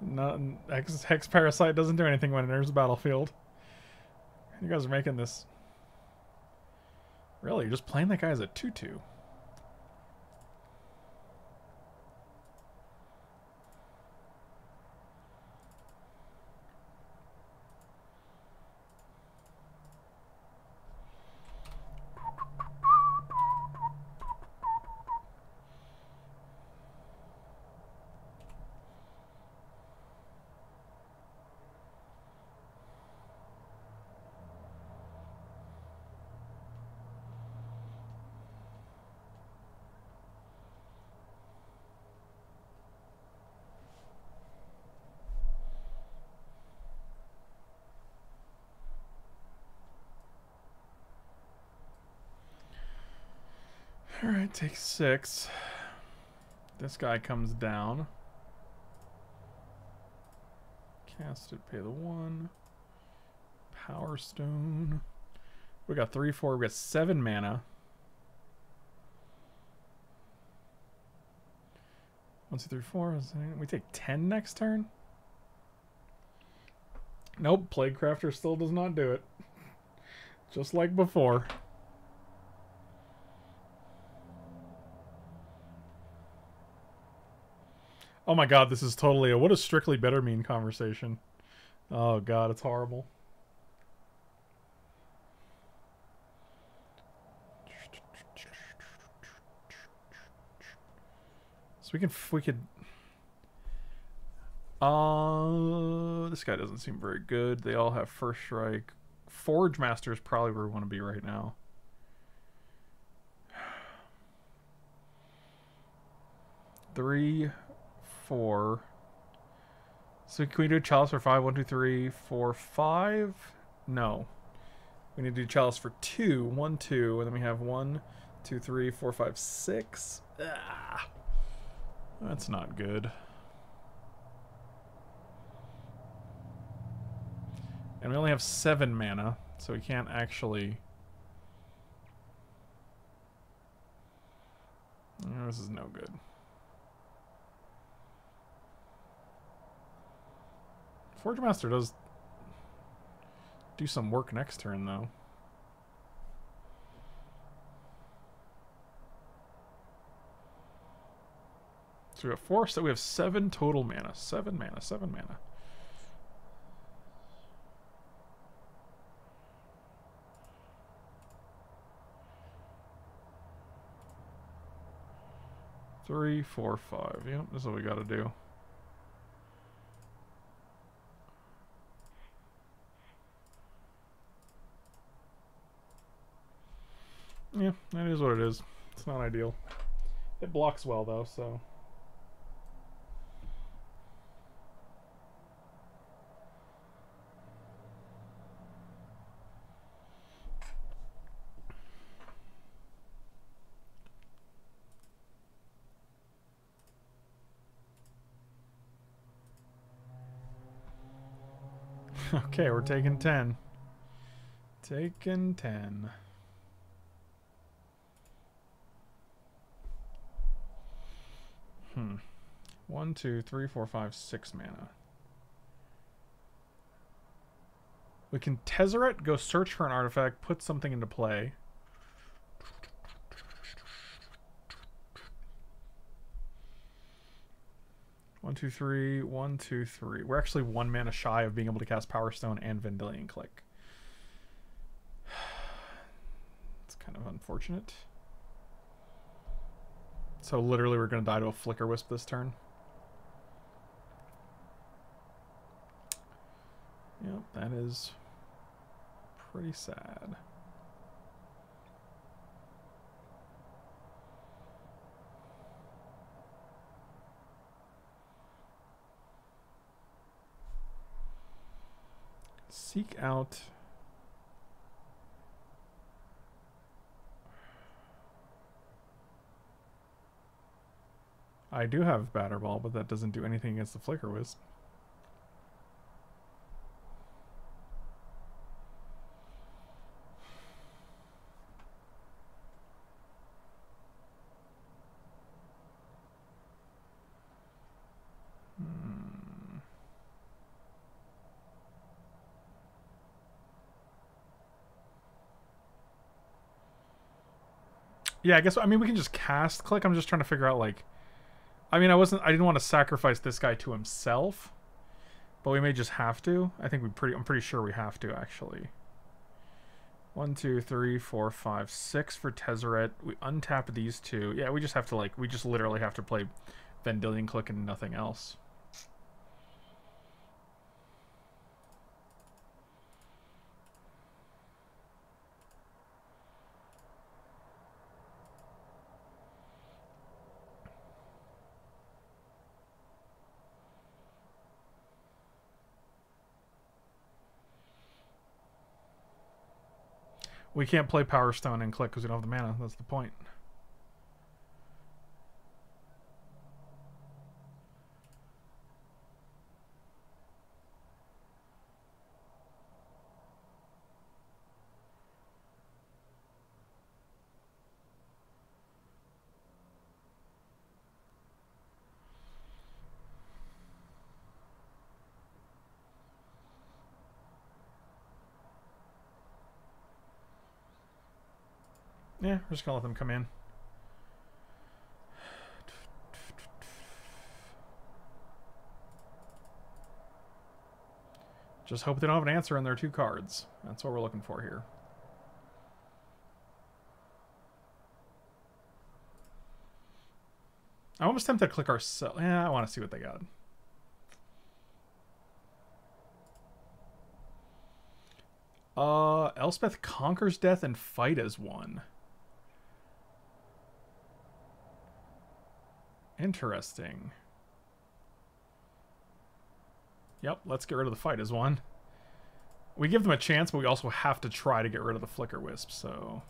Not, Hex, Hex Parasite doesn't do anything when it enters the battlefield. You guys are making this... Really, you're just playing that guy as a two two. Alright, take six. This guy comes down. Cast it, pay the one. Power Stone. We got three, four, we got seven mana. One, two, three, four. We take ten next turn? Nope, Plague Crafter still does not do it. Just like before. Oh my god, this is totally a what does strictly better mean conversation. Oh god, it's horrible. So we can, we could... Uh, this guy doesn't seem very good. They all have first strike. Forgemaster is probably where we want to be right now. Three... Four. So can we do chalice for five? One, two, three, four, five? No. We need to do chalice for two. One, two, and then we have one, two, three, four, five, six. Ah, that's not good. And we only have seven mana, so we can't actually... Oh, this is no good. Forgemaster does do some work next turn, though. So we have four, so we have seven total mana. Seven mana, seven mana. Three, four, five. Yep, this is what we gotta do. Yeah, that is what it is. It's not ideal. It blocks well, though, so... Okay, we're taking ten. Taking ten. Hmm. One, two, three, four, five, six mana. We can Tezzeret, go search for an artifact, put something into play. One, two, three. One, two, three. We're actually one mana shy of being able to cast Power Stone and Vendilion Clique. It's kind of unfortunate. So literally we're going to die to a Flicker Wisp this turn. Yep, that is pretty sad. Seek out... I do have Batter Ball, but that doesn't do anything against the Flicker Wisp. Yeah, I guess, I mean, we can just cast Click. I'm just trying to figure out, like... I mean, I wasn't... I didn't want to sacrifice this guy to himself. But we may just have to. I think we pretty... I'm pretty sure we have to, actually. One, two, three, four, five, six for Tezzeret. We untap these two. Yeah, we just have to, like... We just literally have to play Vendilion Clique and nothing else. We can't play Power Stone and Click because we don't have the mana. That's the point. Yeah, we're just gonna let them come in. Just hope they don't have an answer in their two cards. That's what we're looking for here. I'm almost tempted to click ourselves. Yeah, I want to see what they got. Uh, Elspeth Conquers Death and Fight as one. Interesting. Yep, let's get rid of the Fight as one. We give them a chance, but we also have to try to get rid of the Flicker Wisp, so...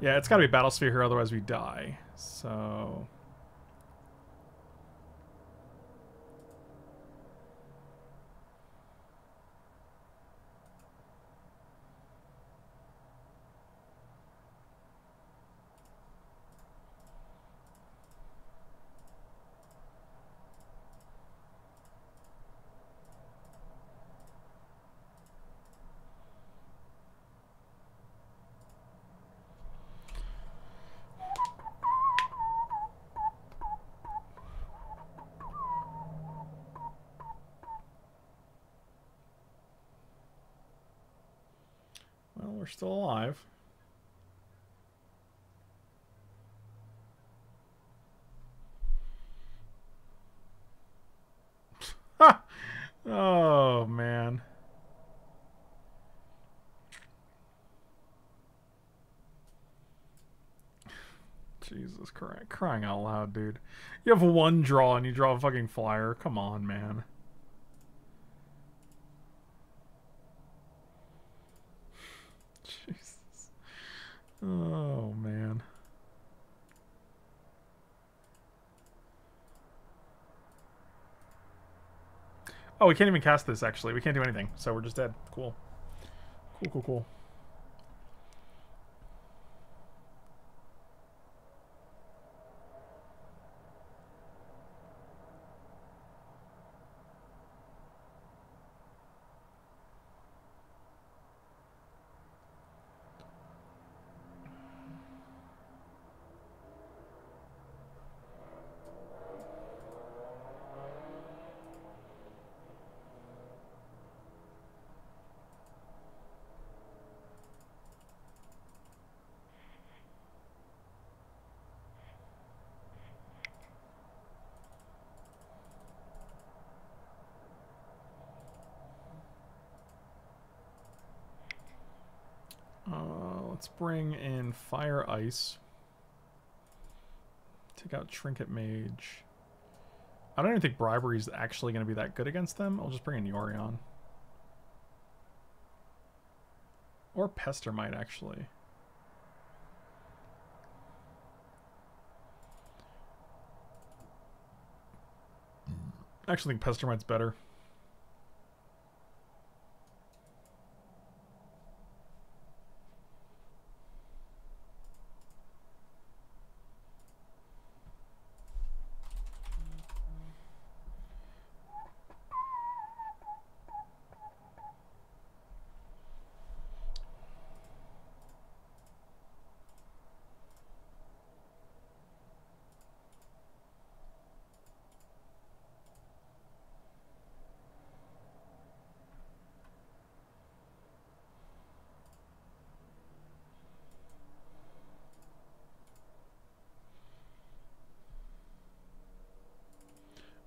Yeah, it's gotta be Battlesphere here, otherwise we die, so... Still alive. Oh, man. Jesus Christ. Crying out loud, dude. You have one draw and you draw a fucking flyer. Come on, man. Oh, man. Oh, we can't even cast this, actually. We can't do anything, so we're just dead. Cool. Cool, cool, cool. Uh, let's bring in Fire Ice. Take out Trinket Mage. I don't even think Bribery is actually going to be that good against them. I'll just bring in Yorion. Or Pestermite, actually. I actually think Pestermite's better.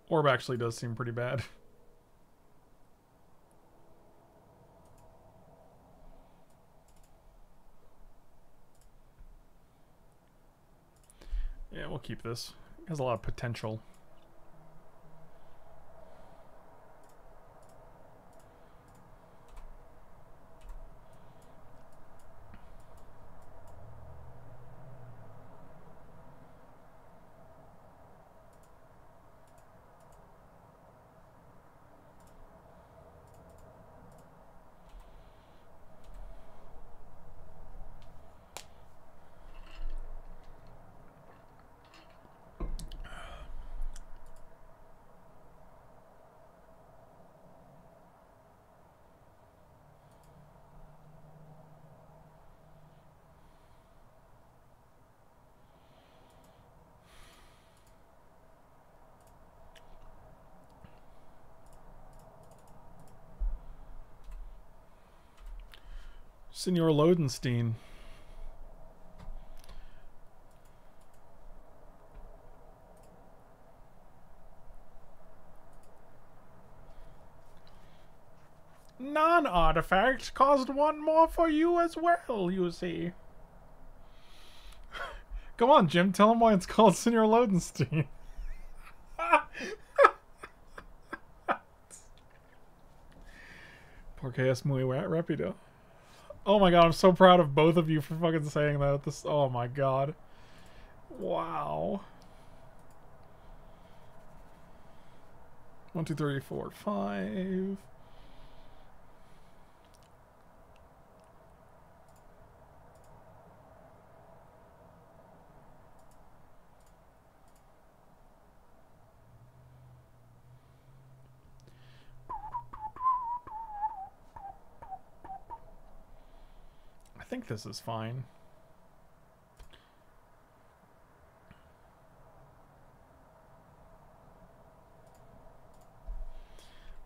Orb actually does seem pretty bad. Yeah, we'll keep this. It has a lot of potential. Senor Lodenstein. Non-artifact caused one more for you as well, you see. Come on, Jim, tell him why it's called Senor Lodenstein. Porque es muy rápido. Oh my god, I'm so proud of both of you for fucking saying that. This, oh my god. Wow. One, two, three, four, five. This is fine.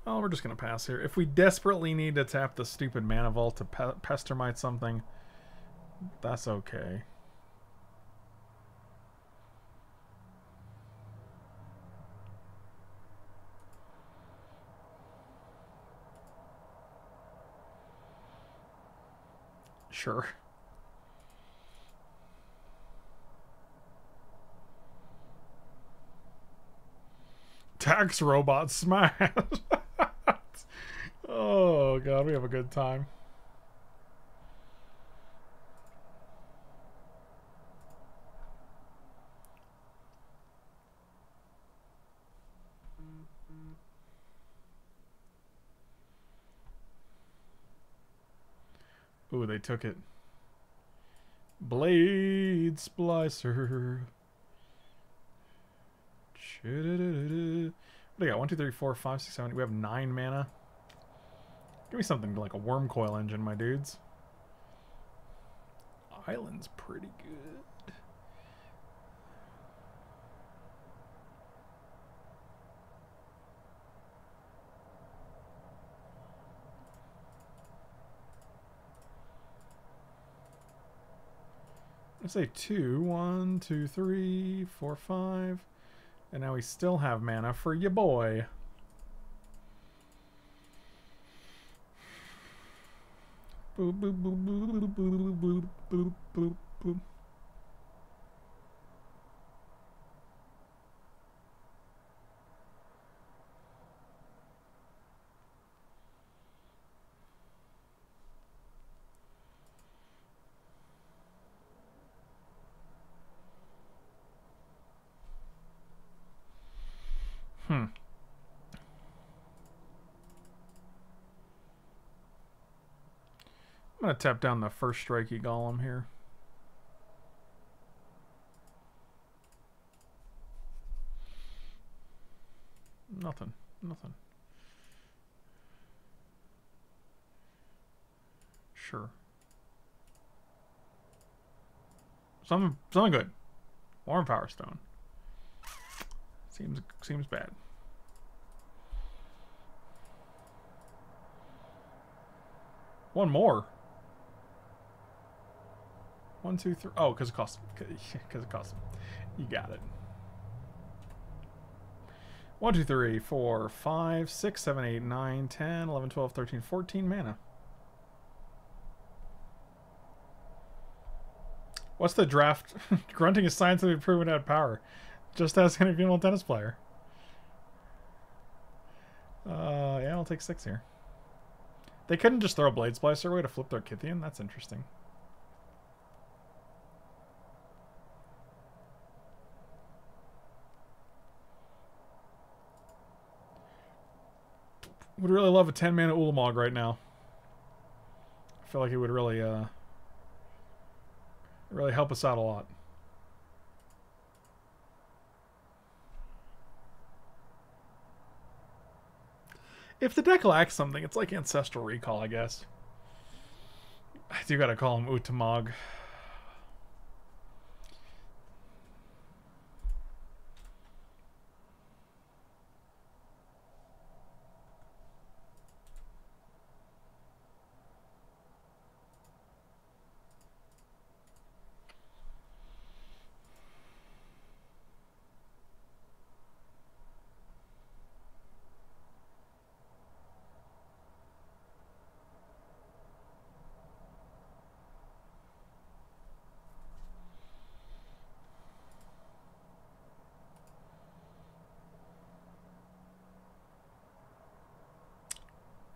Well, we're just gonna pass here. If we desperately need to tap the stupid Mana Vault to pe Pestermite something, that's okay. Sure. Tax robot smash. Oh god, we have a good time. Ooh, they took it. Blade Splicer. What do we got? one, two, three, four, five, six, seven. We have nine mana. Give me something like a Wormcoil engine, my dudes. Island's pretty good. I say two, one, two, three, four, five, and now we still have mana for your boy. Boop, boop, boop, boop, boop, boop, boop, boop, boop. I'm going to tap down the first Strikey Golem here. Nothing. Nothing. Sure. Something, something good. Warm Power Stone. Seems, seems bad. One more. One, two, three. Oh, because it costs. Because it costs. You got it. One, two, three, four, five, six, seven, eight, nine, ten, eleven, twelve, thirteen, fourteen mana. What's the draft? Grunting is scientifically proven to have power. Just ask any female tennis player. Uh, yeah, I'll take six here. They couldn't just throw a Blade Splicer away to flip their Kithian. That's interesting. Would really love a ten mana Ulamog right now. I feel like it would really, uh, really help us out a lot. If the deck lacks something, it's like Ancestral Recall, I guess. I do gotta call him Ulamog.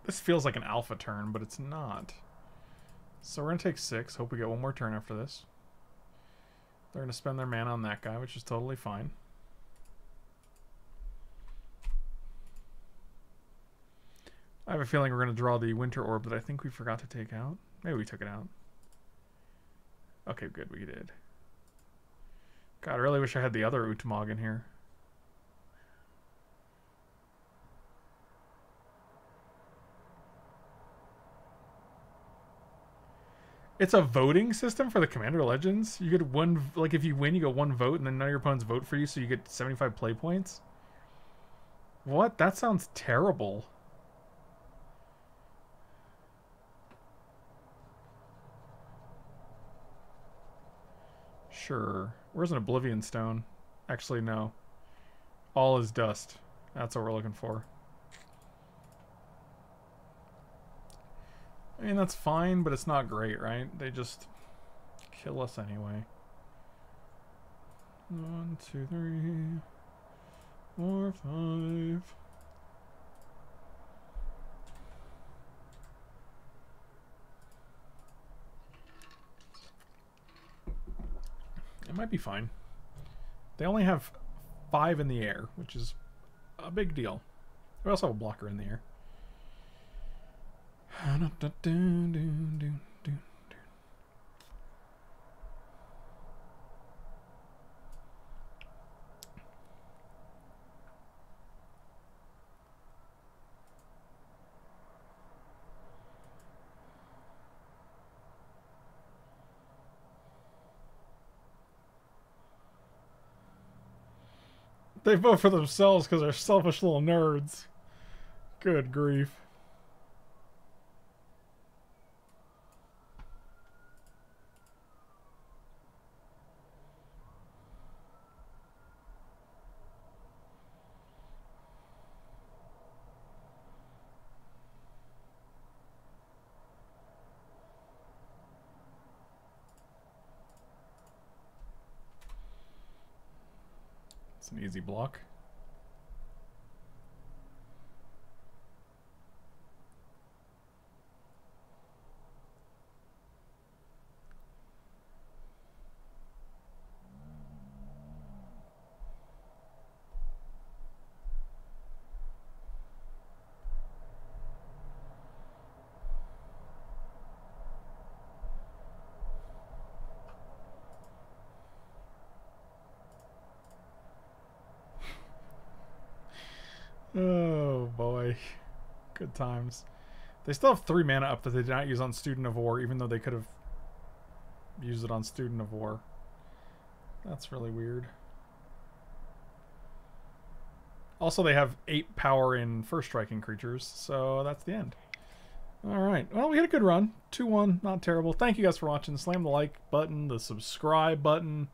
This feels like an alpha turn, but it's not. So we're going to take six. Hope we get one more turn after this. They're going to spend their mana on that guy, which is totally fine. I have a feeling we're going to draw the Winter Orb that I think we forgot to take out. Maybe we took it out. Okay, good. We did. God, I really wish I had the other Ulamog in here. It's a voting system for the Commander Legends. You get one, like if you win, you get one vote, and then none of your opponents vote for you, so you get seventy-five play points. What? That sounds terrible. Sure. Where's an Oblivion Stone? Actually, no. All is dust. That's what we're looking for. I mean, that's fine, but it's not great, right? They just kill us anyway. One, two, three, four, five. It might be fine. They only have five in the air, which is a big deal. We also have a blocker in the air. They vote for themselves because they're selfish little nerds. Good grief. It's an easy block. Good times. They still have three mana up that they did not use on Student of War, even though they could have used it on Student of War. That's really weird. Also, they have eight power in first striking creatures, so that's the end. Alright, well, we had a good run. two one, not terrible. Thank you guys for watching. Slam the like button, the subscribe button.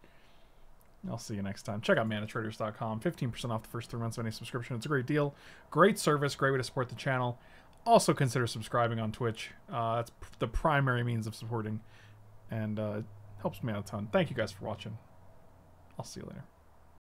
I'll see you next time. Check out mana traders dot com. fifteen percent off the first three months of any subscription. It's a great deal. Great service. Great way to support the channel. Also consider subscribing on Twitch. Uh, that's the primary means of supporting. And uh, it helps me out a ton. Thank you guys for watching. I'll see you later.